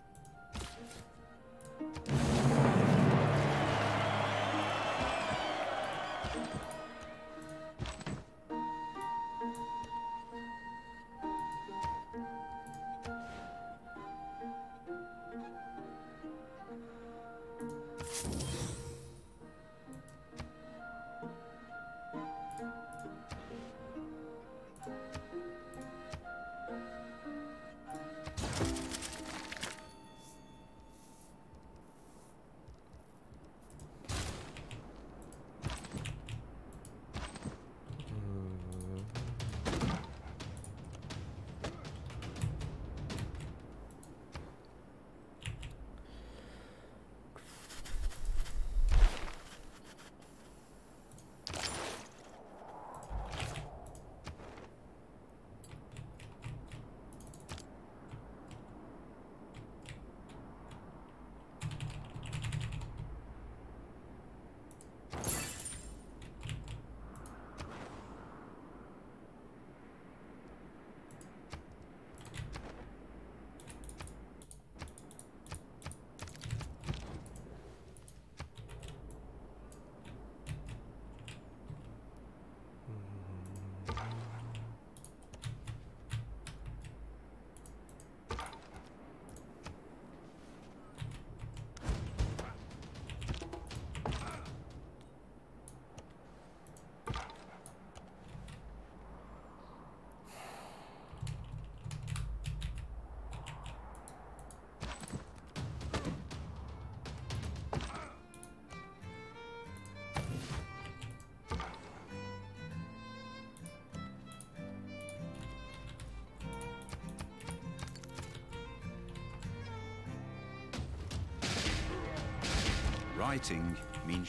Writing means...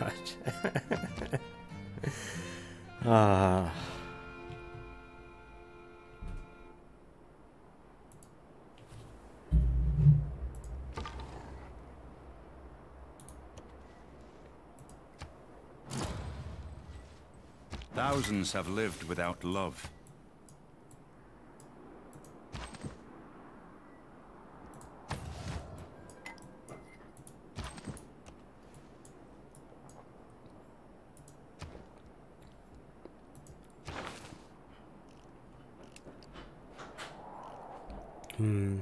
God. Ah. uh. Thousands have lived without love. Hmm.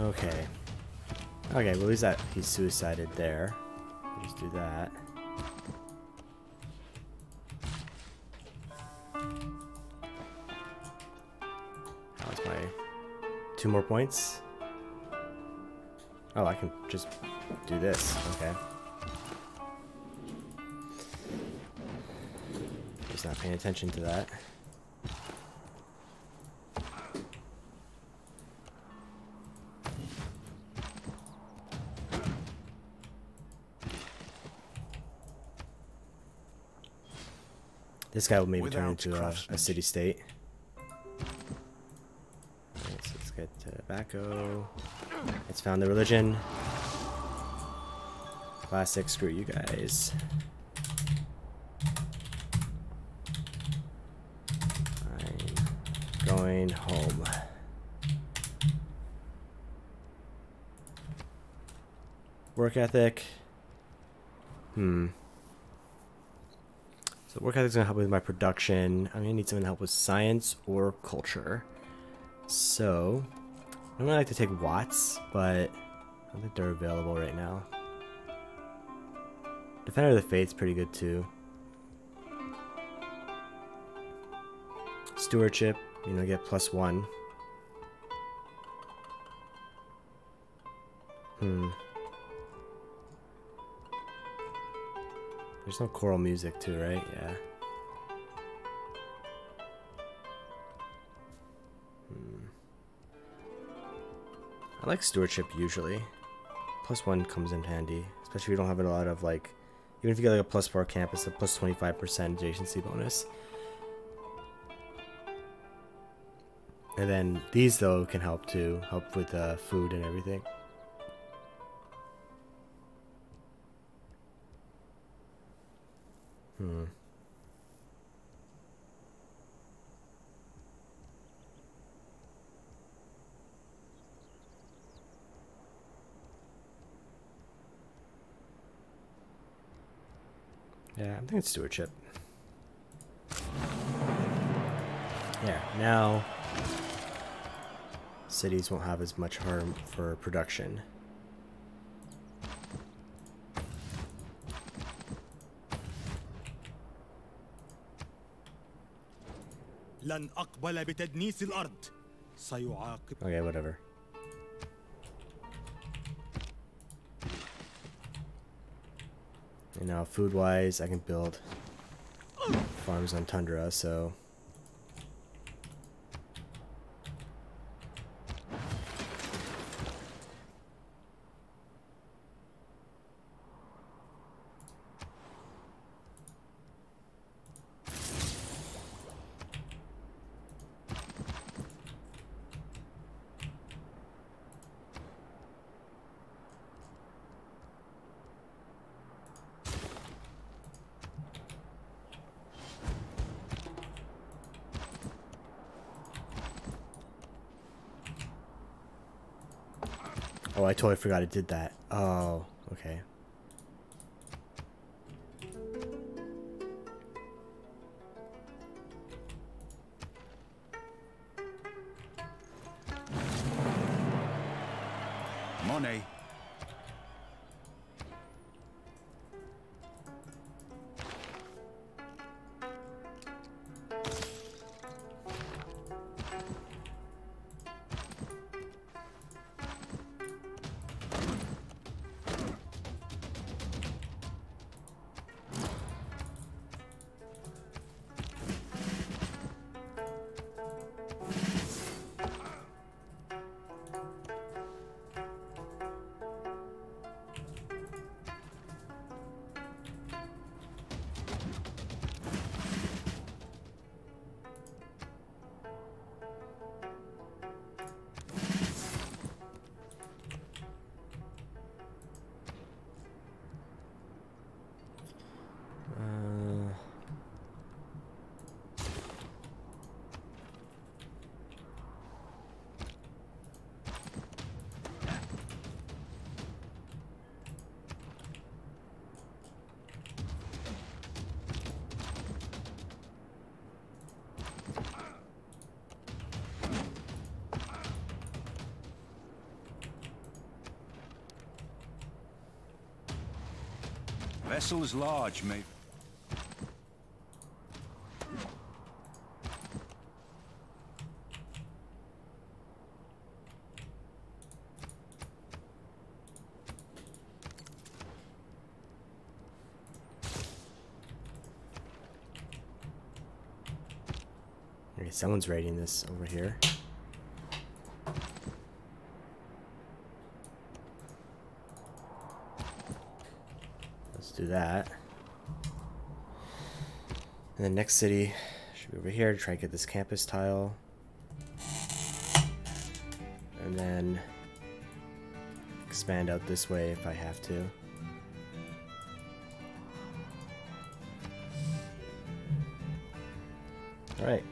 Okay. Okay, well he's at he's suicided there. We'll just do that. How's my two more points? Oh, I can just do this. Okay. Just not paying attention to that. This guy will maybe Without turn into a, a city-state. Right, so let's get tobacco. It's found the religion. Classic, screw you guys. I'm going home. Work ethic. Hmm. So work ethic is going to help me with my production. I'm going to need someone to help with science or culture. So, I would like to take Watts, but I don't think they're available right now. Defender of the Fate's pretty good too. Stewardship, you know, get plus one. Hmm. There's no choral music too, right? Yeah. Hmm. I like stewardship usually. Plus one comes in handy, especially if you don't have a lot of like, even if you get like a plus four campus, a plus twenty-five percent adjacency bonus. And then these though can help too, help with uh, food and everything. Hmm. Yeah, I think it's stewardship. Yeah, now cities won't have as much harm for production. Okay, whatever. And now food-wise, I can build farms on tundra, so... Oh, I totally forgot it did that. Oh, okay. Money. Vessel is large, mate. Okay, someone's raiding this over here. Do that. And the next city should be over here to try and get this campus tile. And then expand out this way if I have to. Alright.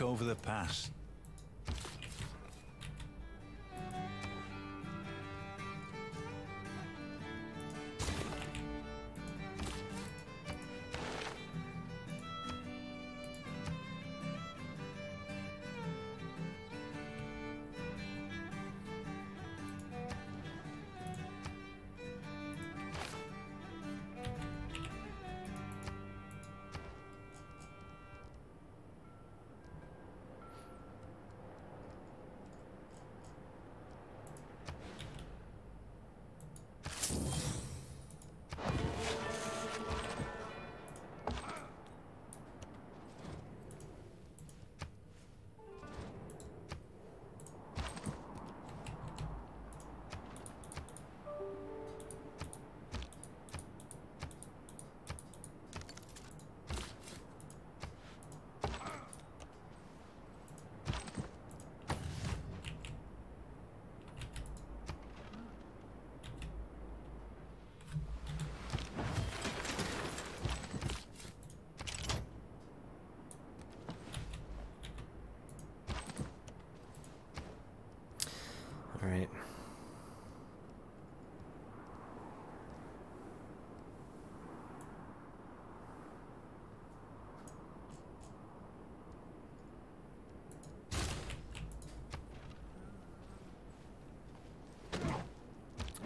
Over the pass.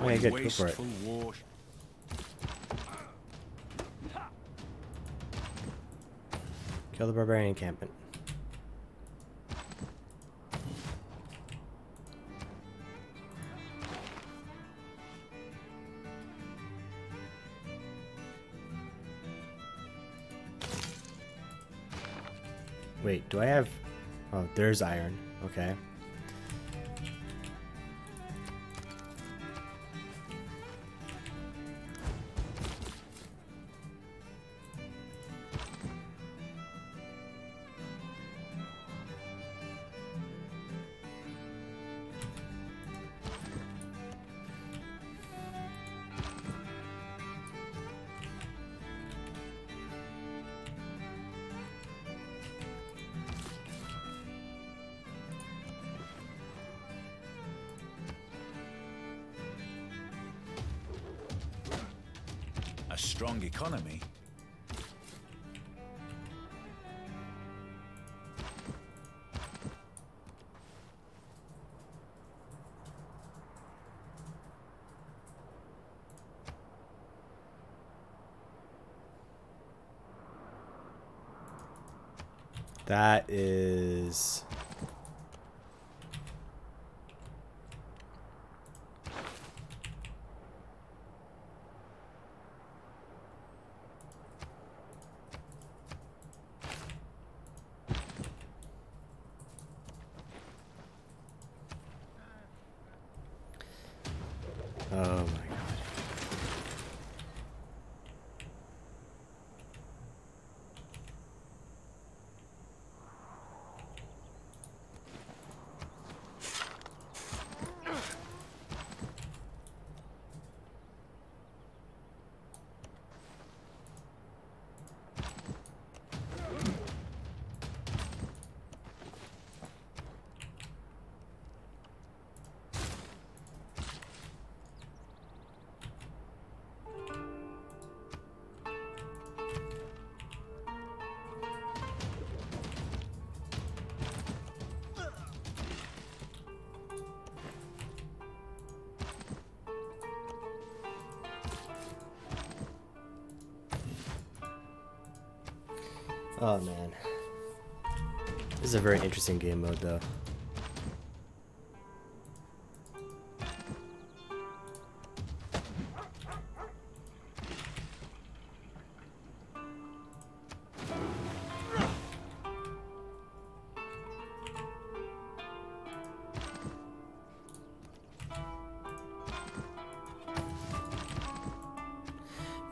Okay, good, go for it. Kill the barbarian encampment. Wait, do I have... Oh, there's iron. Okay. a strong economy. That is... Oh my God. Oh man, this is a very interesting game mode though.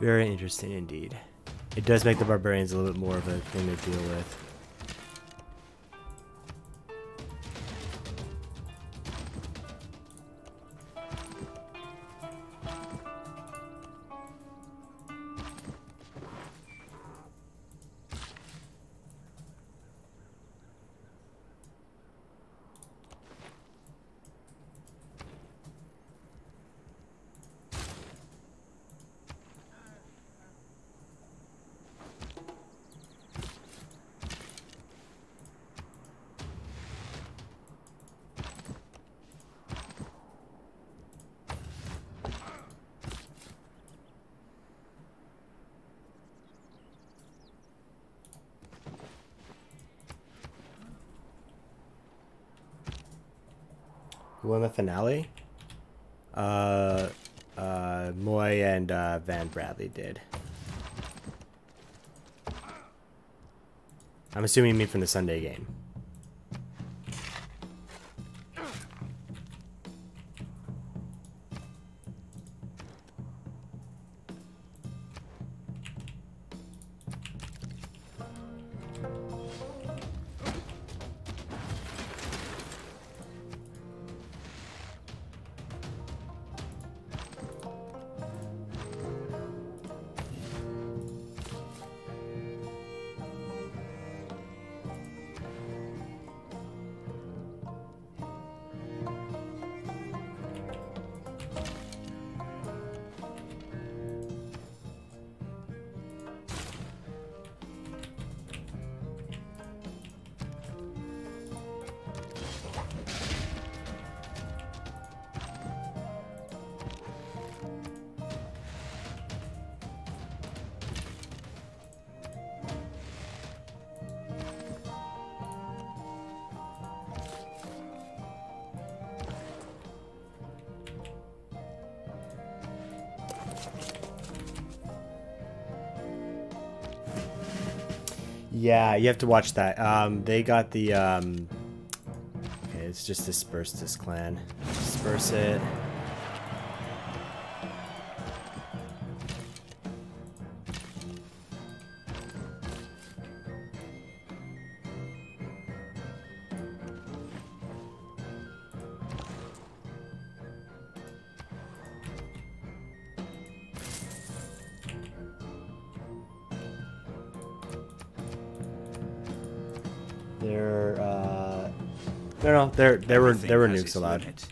Very interesting indeed. It does make the barbarians a little bit more of a thing to deal with. You want the finale? Uh, uh, Moy and uh, Van Bradley did. I'm assuming you mean from the Sunday game. Yeah, you have to watch that. Um, they got the, um... Okay, let's just disperse this clan. Disperse it. There, uh, no, no, there, there were, there were nukes allowed. Limit.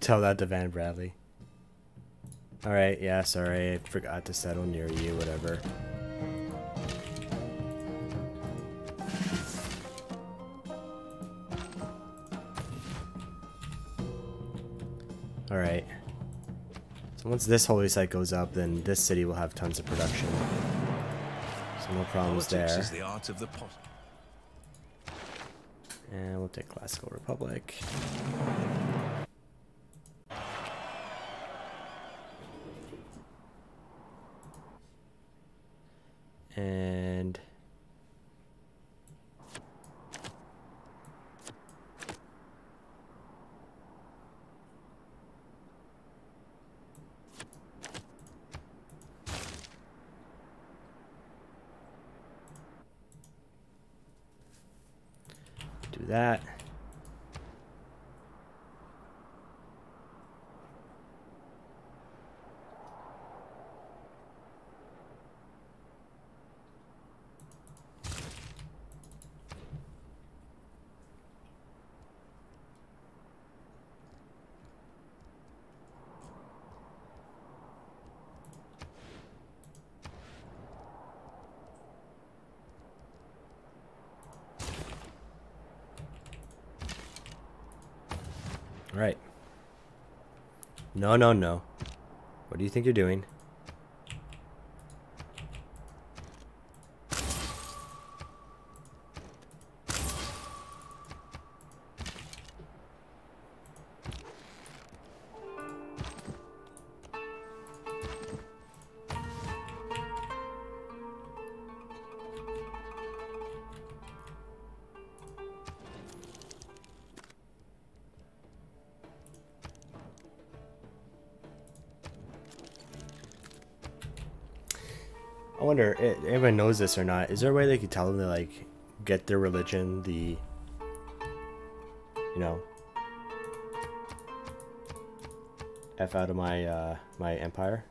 Tell that to Van Bradley. Alright, yeah, sorry, I forgot to settle near you, whatever. Alright. So once this holy site goes up, then this city will have tons of production. So no problems there. Is the art of the pot. And we'll take Classical Republic. And do that. Right. No, no, no. What do you think you're doing? I wonder if everyone knows this or not. Is there a way they could tell them to like get their religion, the you know, F out of my uh, my empire?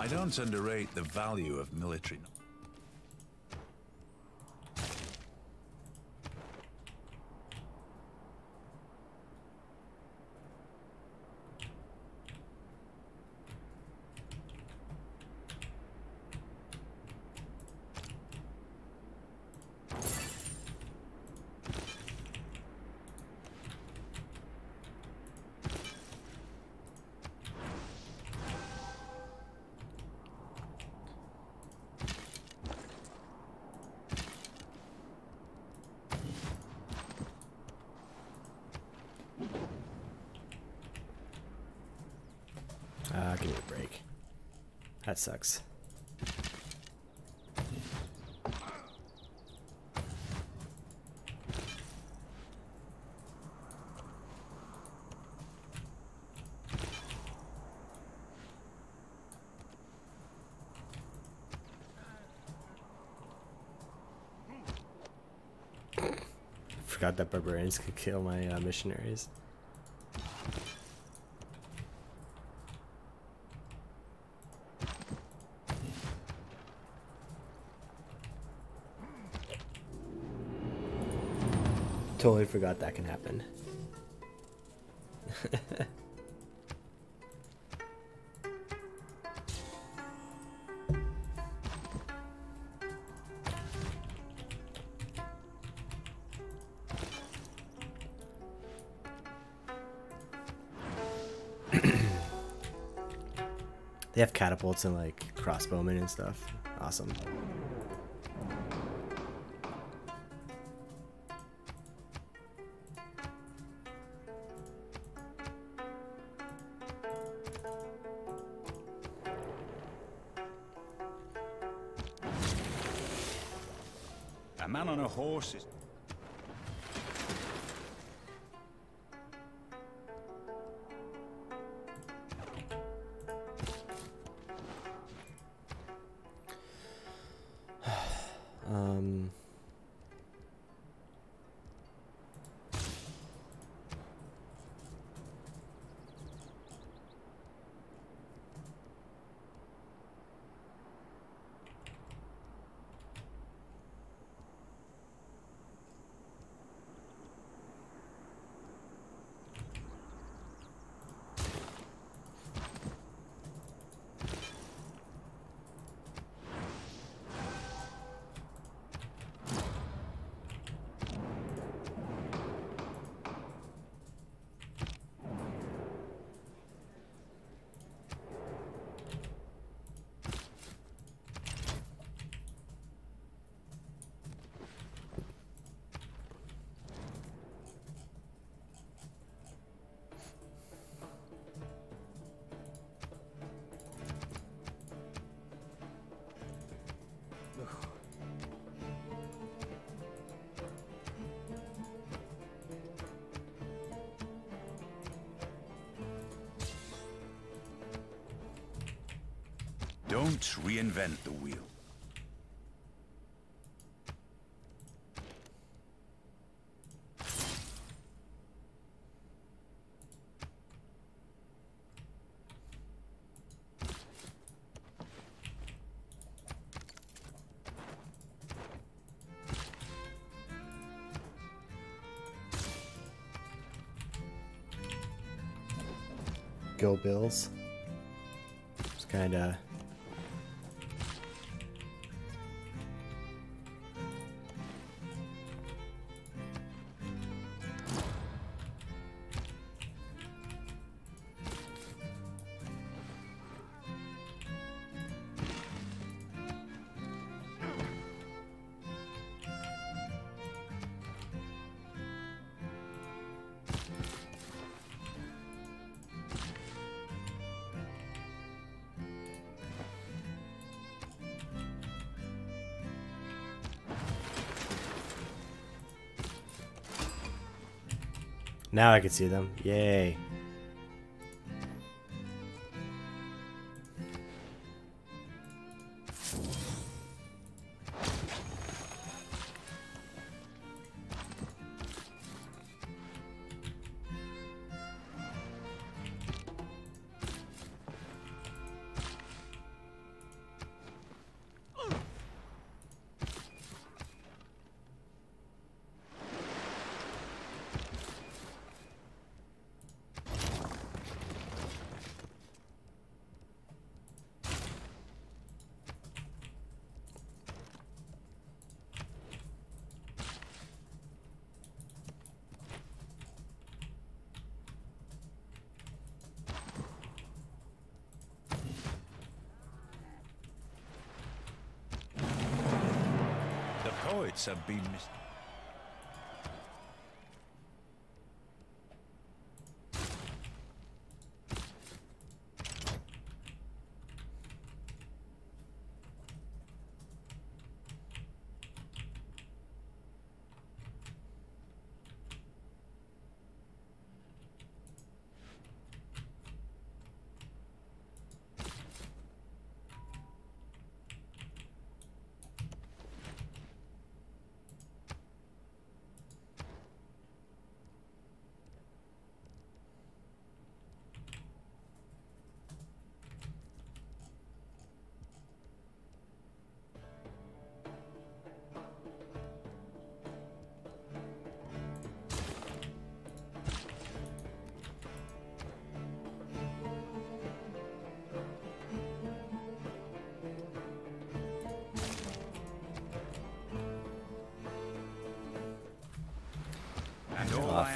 I don't underrate the value of military. Ah, uh, give me a break. That sucks. Forgot that barbarians could kill my uh, missionaries. Totally forgot that can happen. They have catapults and like crossbowmen and stuff. Awesome. A man on a horse is... Don't reinvent the wheel. Go Bills. It's kind of now I can see them. Yay. Have been missed.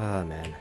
Oh, man.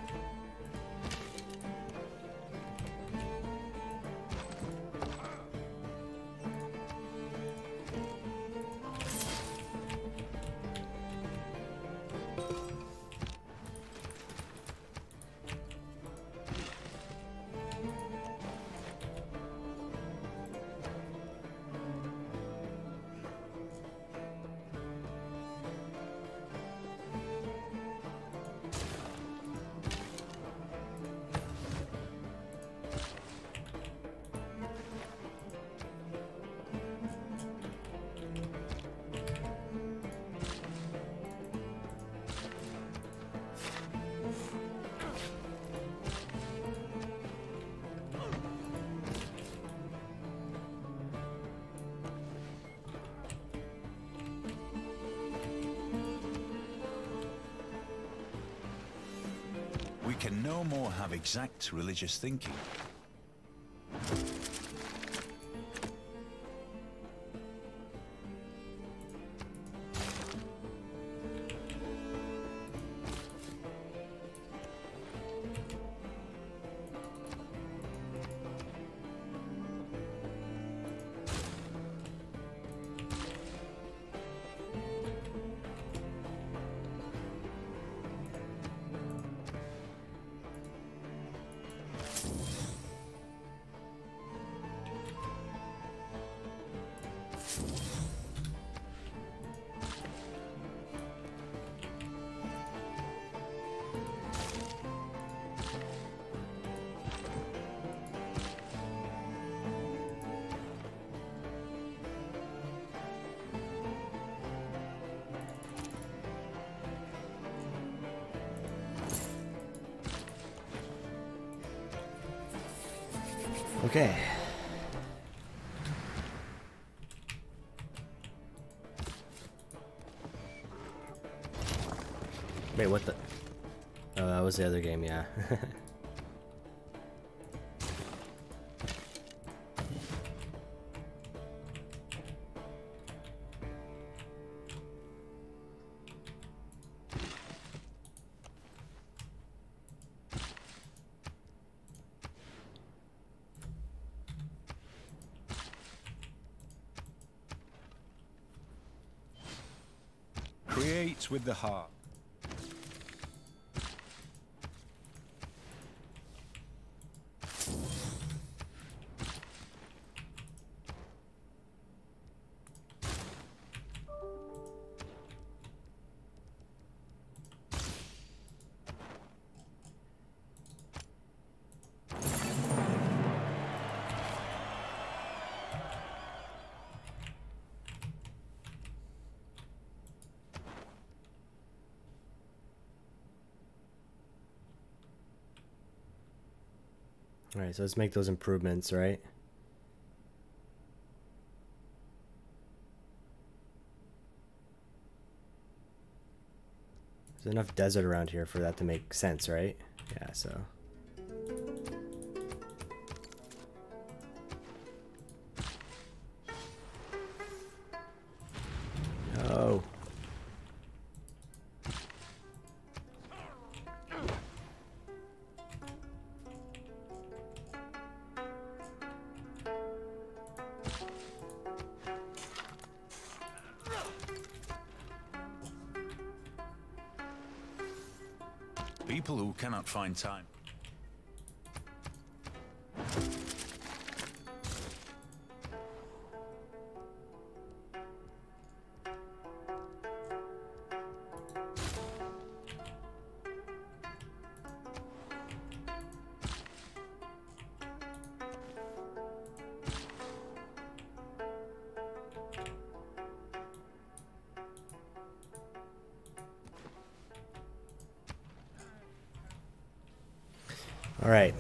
Can no more have exact religious thinking. Okay. Wait, what the? Oh, that was the other game, yeah. Creates with the heart. Alright, so let's make those improvements, right? There's enough desert around here for that to make sense, right? Yeah, so... People who cannot find time. All right.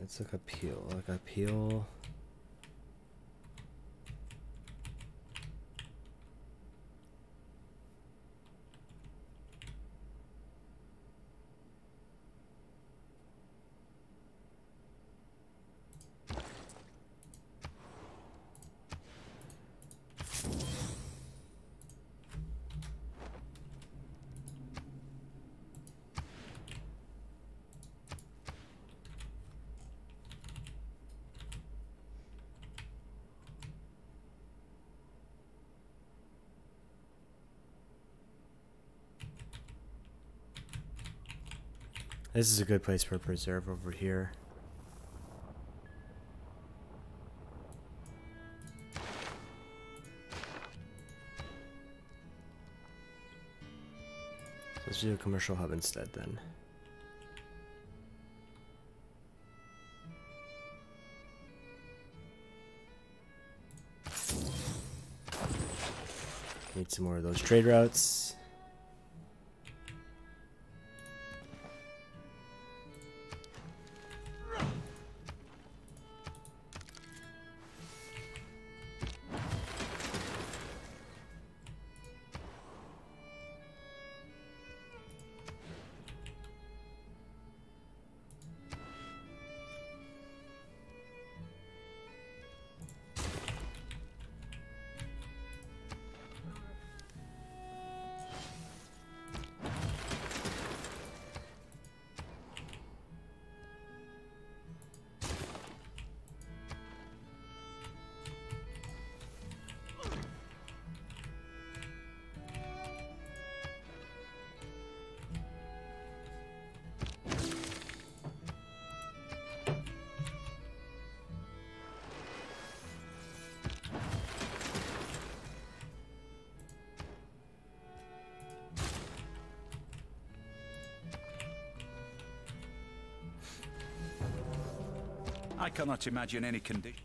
Let's look up Peel, look up Peel. This is a good place for a preserve over here. Let's do a commercial hub instead then. Need some more of those trade routes. cannot imagine any condition.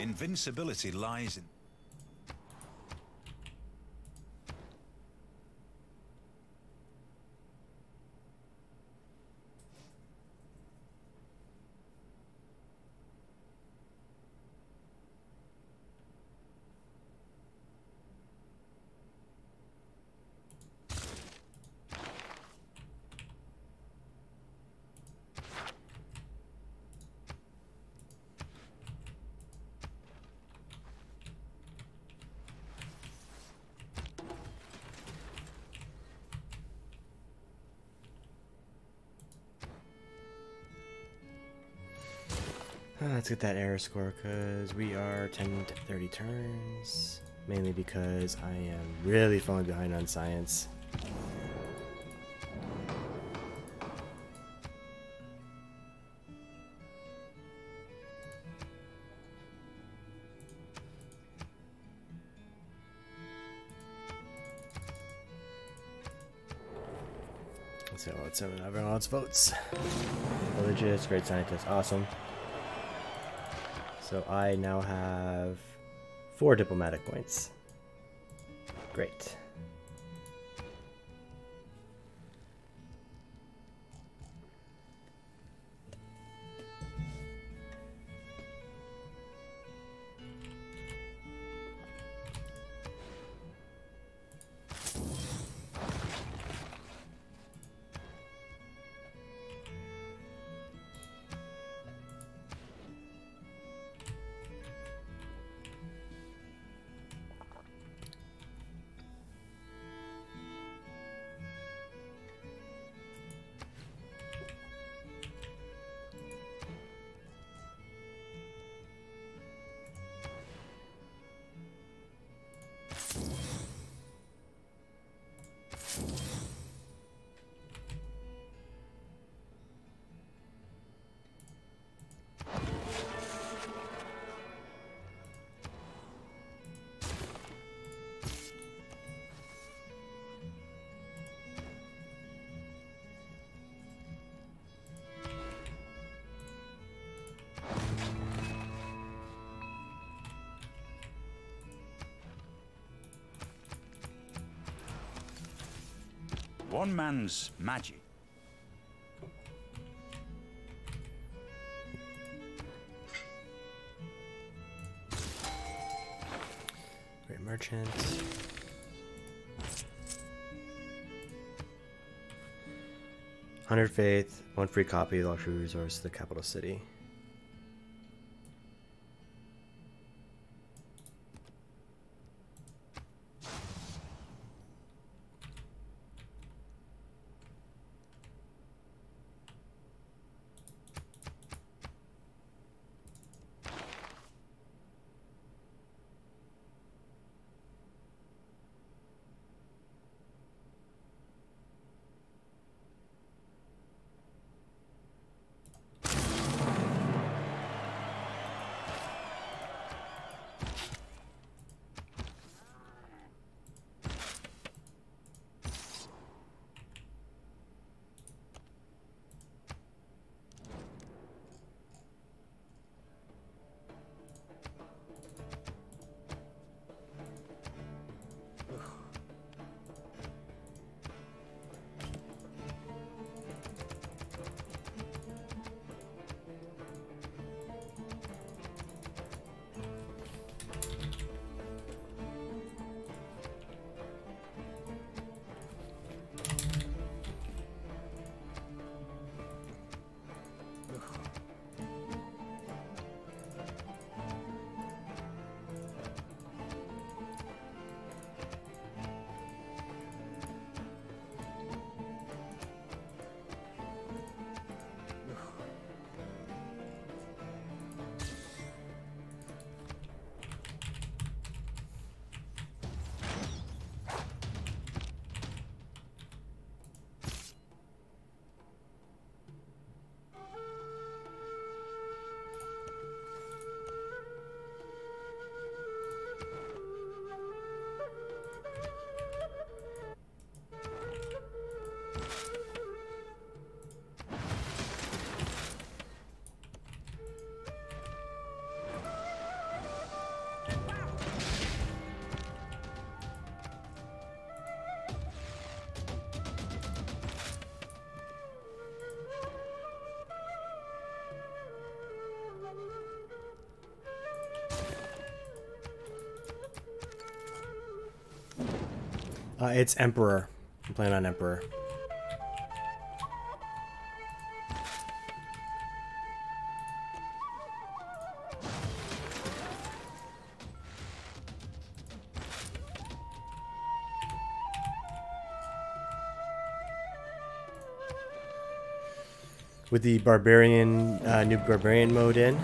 Invincibility lies in... Let's get that error score because we are ten to thirty turns, mainly because I am really falling behind on science. So let's have everyone else votes. Religious, great scientist, awesome. So I now have four diplomatic points. Great. One man's magic. Great merchant. one hundred faith, one free copy, luxury resource, the capital city. Uh, it's Emperor. I'm playing on Emperor. With the barbarian, uh, new barbarian mode in.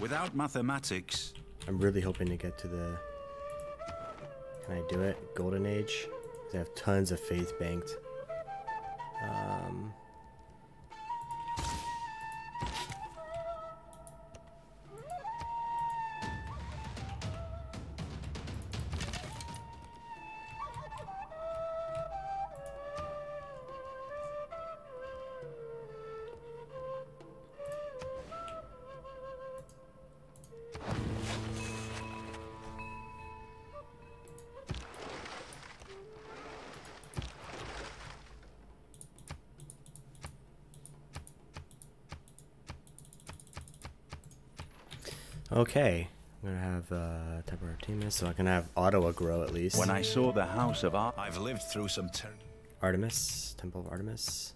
Without mathematics. I'm really hoping to get to the. Can I do it? Golden Age. Because I have tons of faith banked. Um. Okay, I'm gonna have uh, Temple of Artemis, so I can have Ottawa grow at least. When I saw the House of Art, I've lived through some turn. Artemis, Temple of Artemis.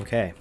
Okay.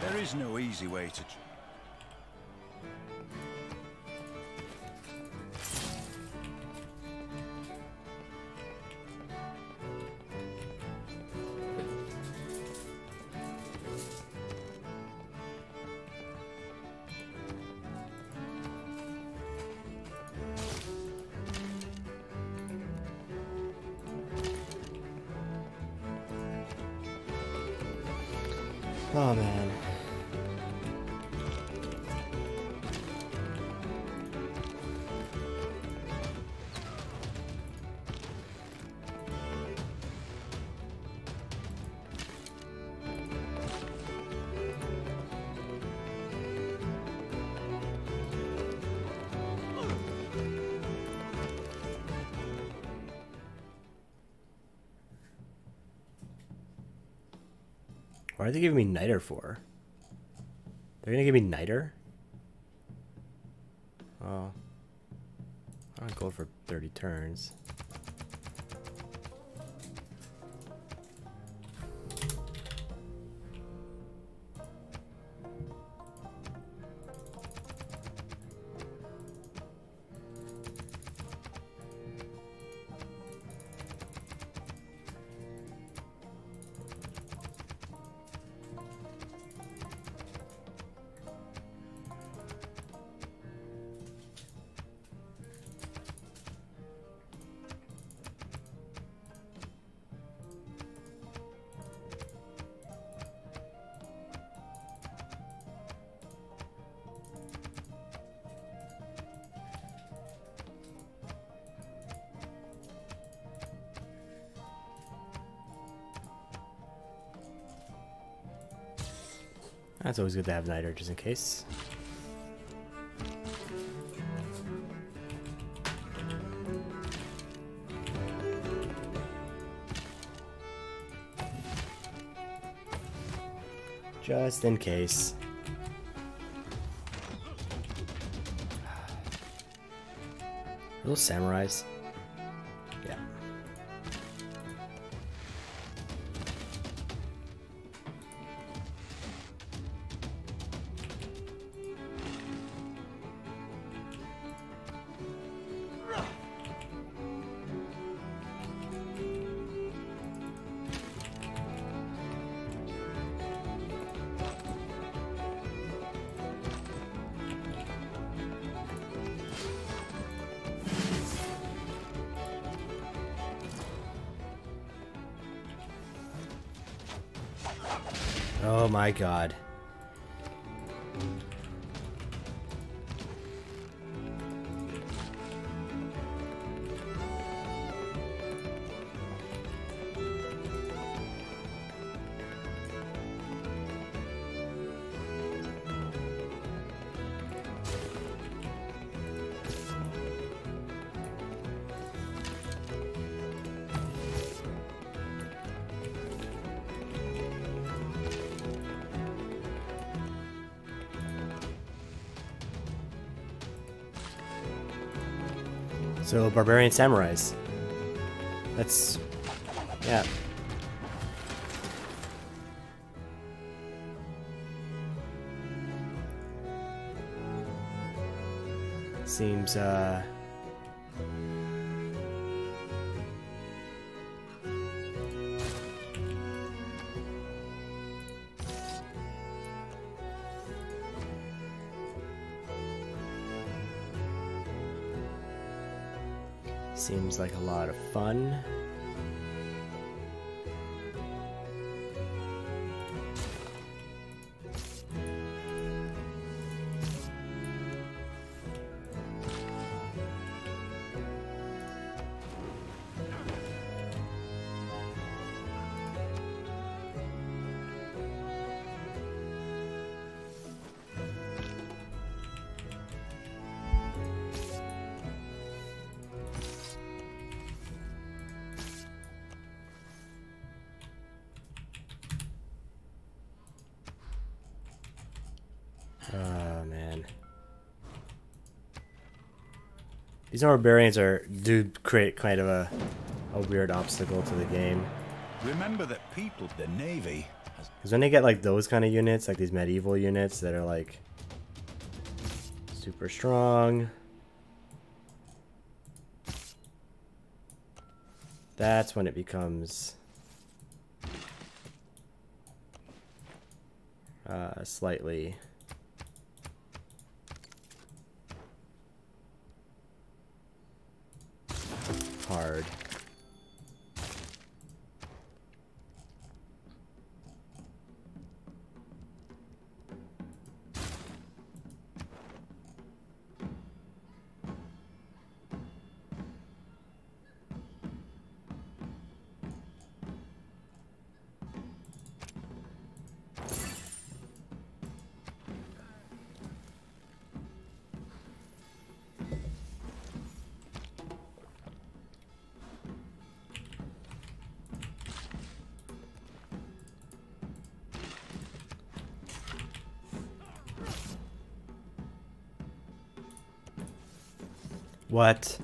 There is no easy way to... Oh, man. Why are they giving me niter for? They're gonna give me niter? Oh. I don't go for thirty turns. It's always good to have niter just in case. Just in case. Little samurais. Oh my god. So, barbarian samurais. That's... yeah. Seems, uh... seems like a lot of fun. These barbarians are do create kind of a, a weird obstacle to the game. Remember that people, the navy. Because when they get like those kind of units, like these medieval units that are like super strong, that's when it becomes uh, slightly. Hard. What?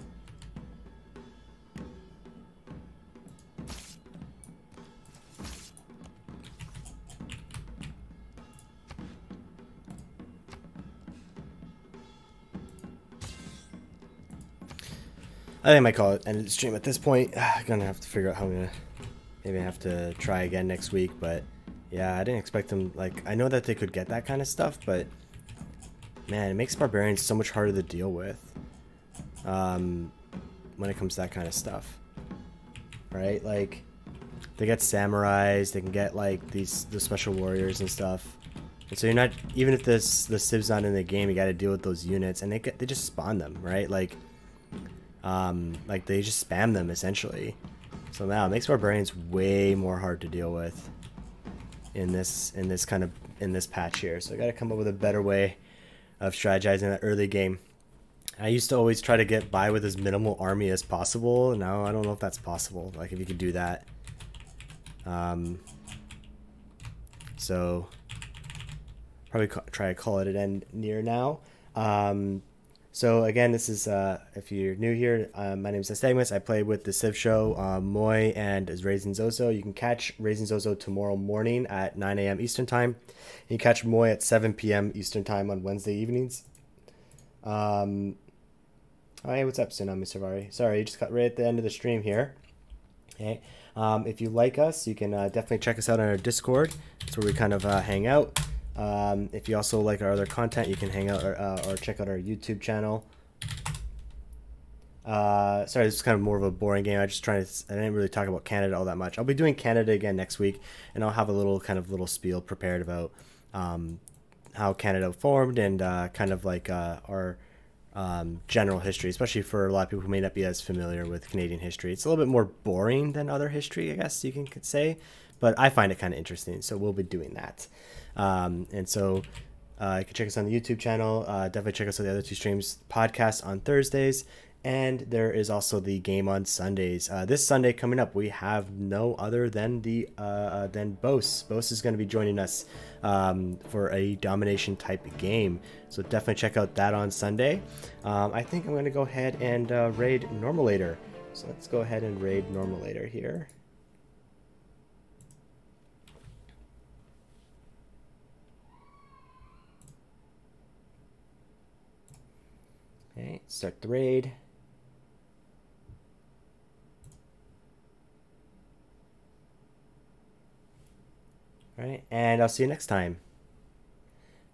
I think I might call it end of the stream at this point. I'm gonna have to figure out how I'm gonna. Maybe I have to try again next week, but yeah, I didn't expect them. Like, I know that they could get that kind of stuff, but man, it makes barbarians so much harder to deal with um, when it comes to that kind of stuff, right? Like, they get samurais, they can get like these the special warriors and stuff, and so you're not even if this the civ's not in the game, you got to deal with those units, and they get, they just spawn them, right? Like. Um, like they just spam them essentially, so now it makes barbarians way more hard to deal with in this in this kind of in this patch here. So I got to come up with a better way of strategizing that early game. I used to always try to get by with as minimal army as possible. Now I don't know if that's possible. Like if you could do that. Um, so probably try to call it an end near now. Um, So again, this is, uh, if you're new here, uh, my name is Nystagmus. I play with the Civ Show, uh, Moy, and Raisin Zozo. You can catch Raisin Zozo tomorrow morning at nine A M Eastern Time. You can catch Moy at seven P M Eastern Time on Wednesday evenings. Um, oh, hey, what's up, Tsunami Savari? Sorry, you just got right at the end of the stream here. Okay. Um, if you like us, you can uh, definitely check us out on our Discord. That's where we kind of uh, hang out. Um, if you also like our other content, you can hang out or, uh, or check out our YouTube channel. Uh, sorry, this is kind of more of a boring game. I just trying to. I didn't really talk about Canada all that much. I'll be doing Canada again next week, and I'll have a little kind of little spiel prepared about um, how Canada formed and uh, kind of like uh, our um, general history, especially for a lot of people who may not be as familiar with Canadian history. It's a little bit more boring than other history, I guess you can could say, but I find it kind of interesting. So we'll be doing that. Um, and so uh, you can check us on the YouTube channel. Uh, definitely check us on the other two streams, podcast on Thursdays, and there is also the game on Sundays. Uh, this Sunday coming up, we have no other than the uh, than Boest. Boest is going to be joining us um, for a domination type game. So definitely check out that on Sunday. Um, I think I'm going to go ahead and uh, raid Normalator. So let's go ahead and raid Normalator here. Okay, start the raid. All right, and I'll see you next time.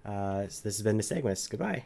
Uh, so this has been Nystagmus. Goodbye.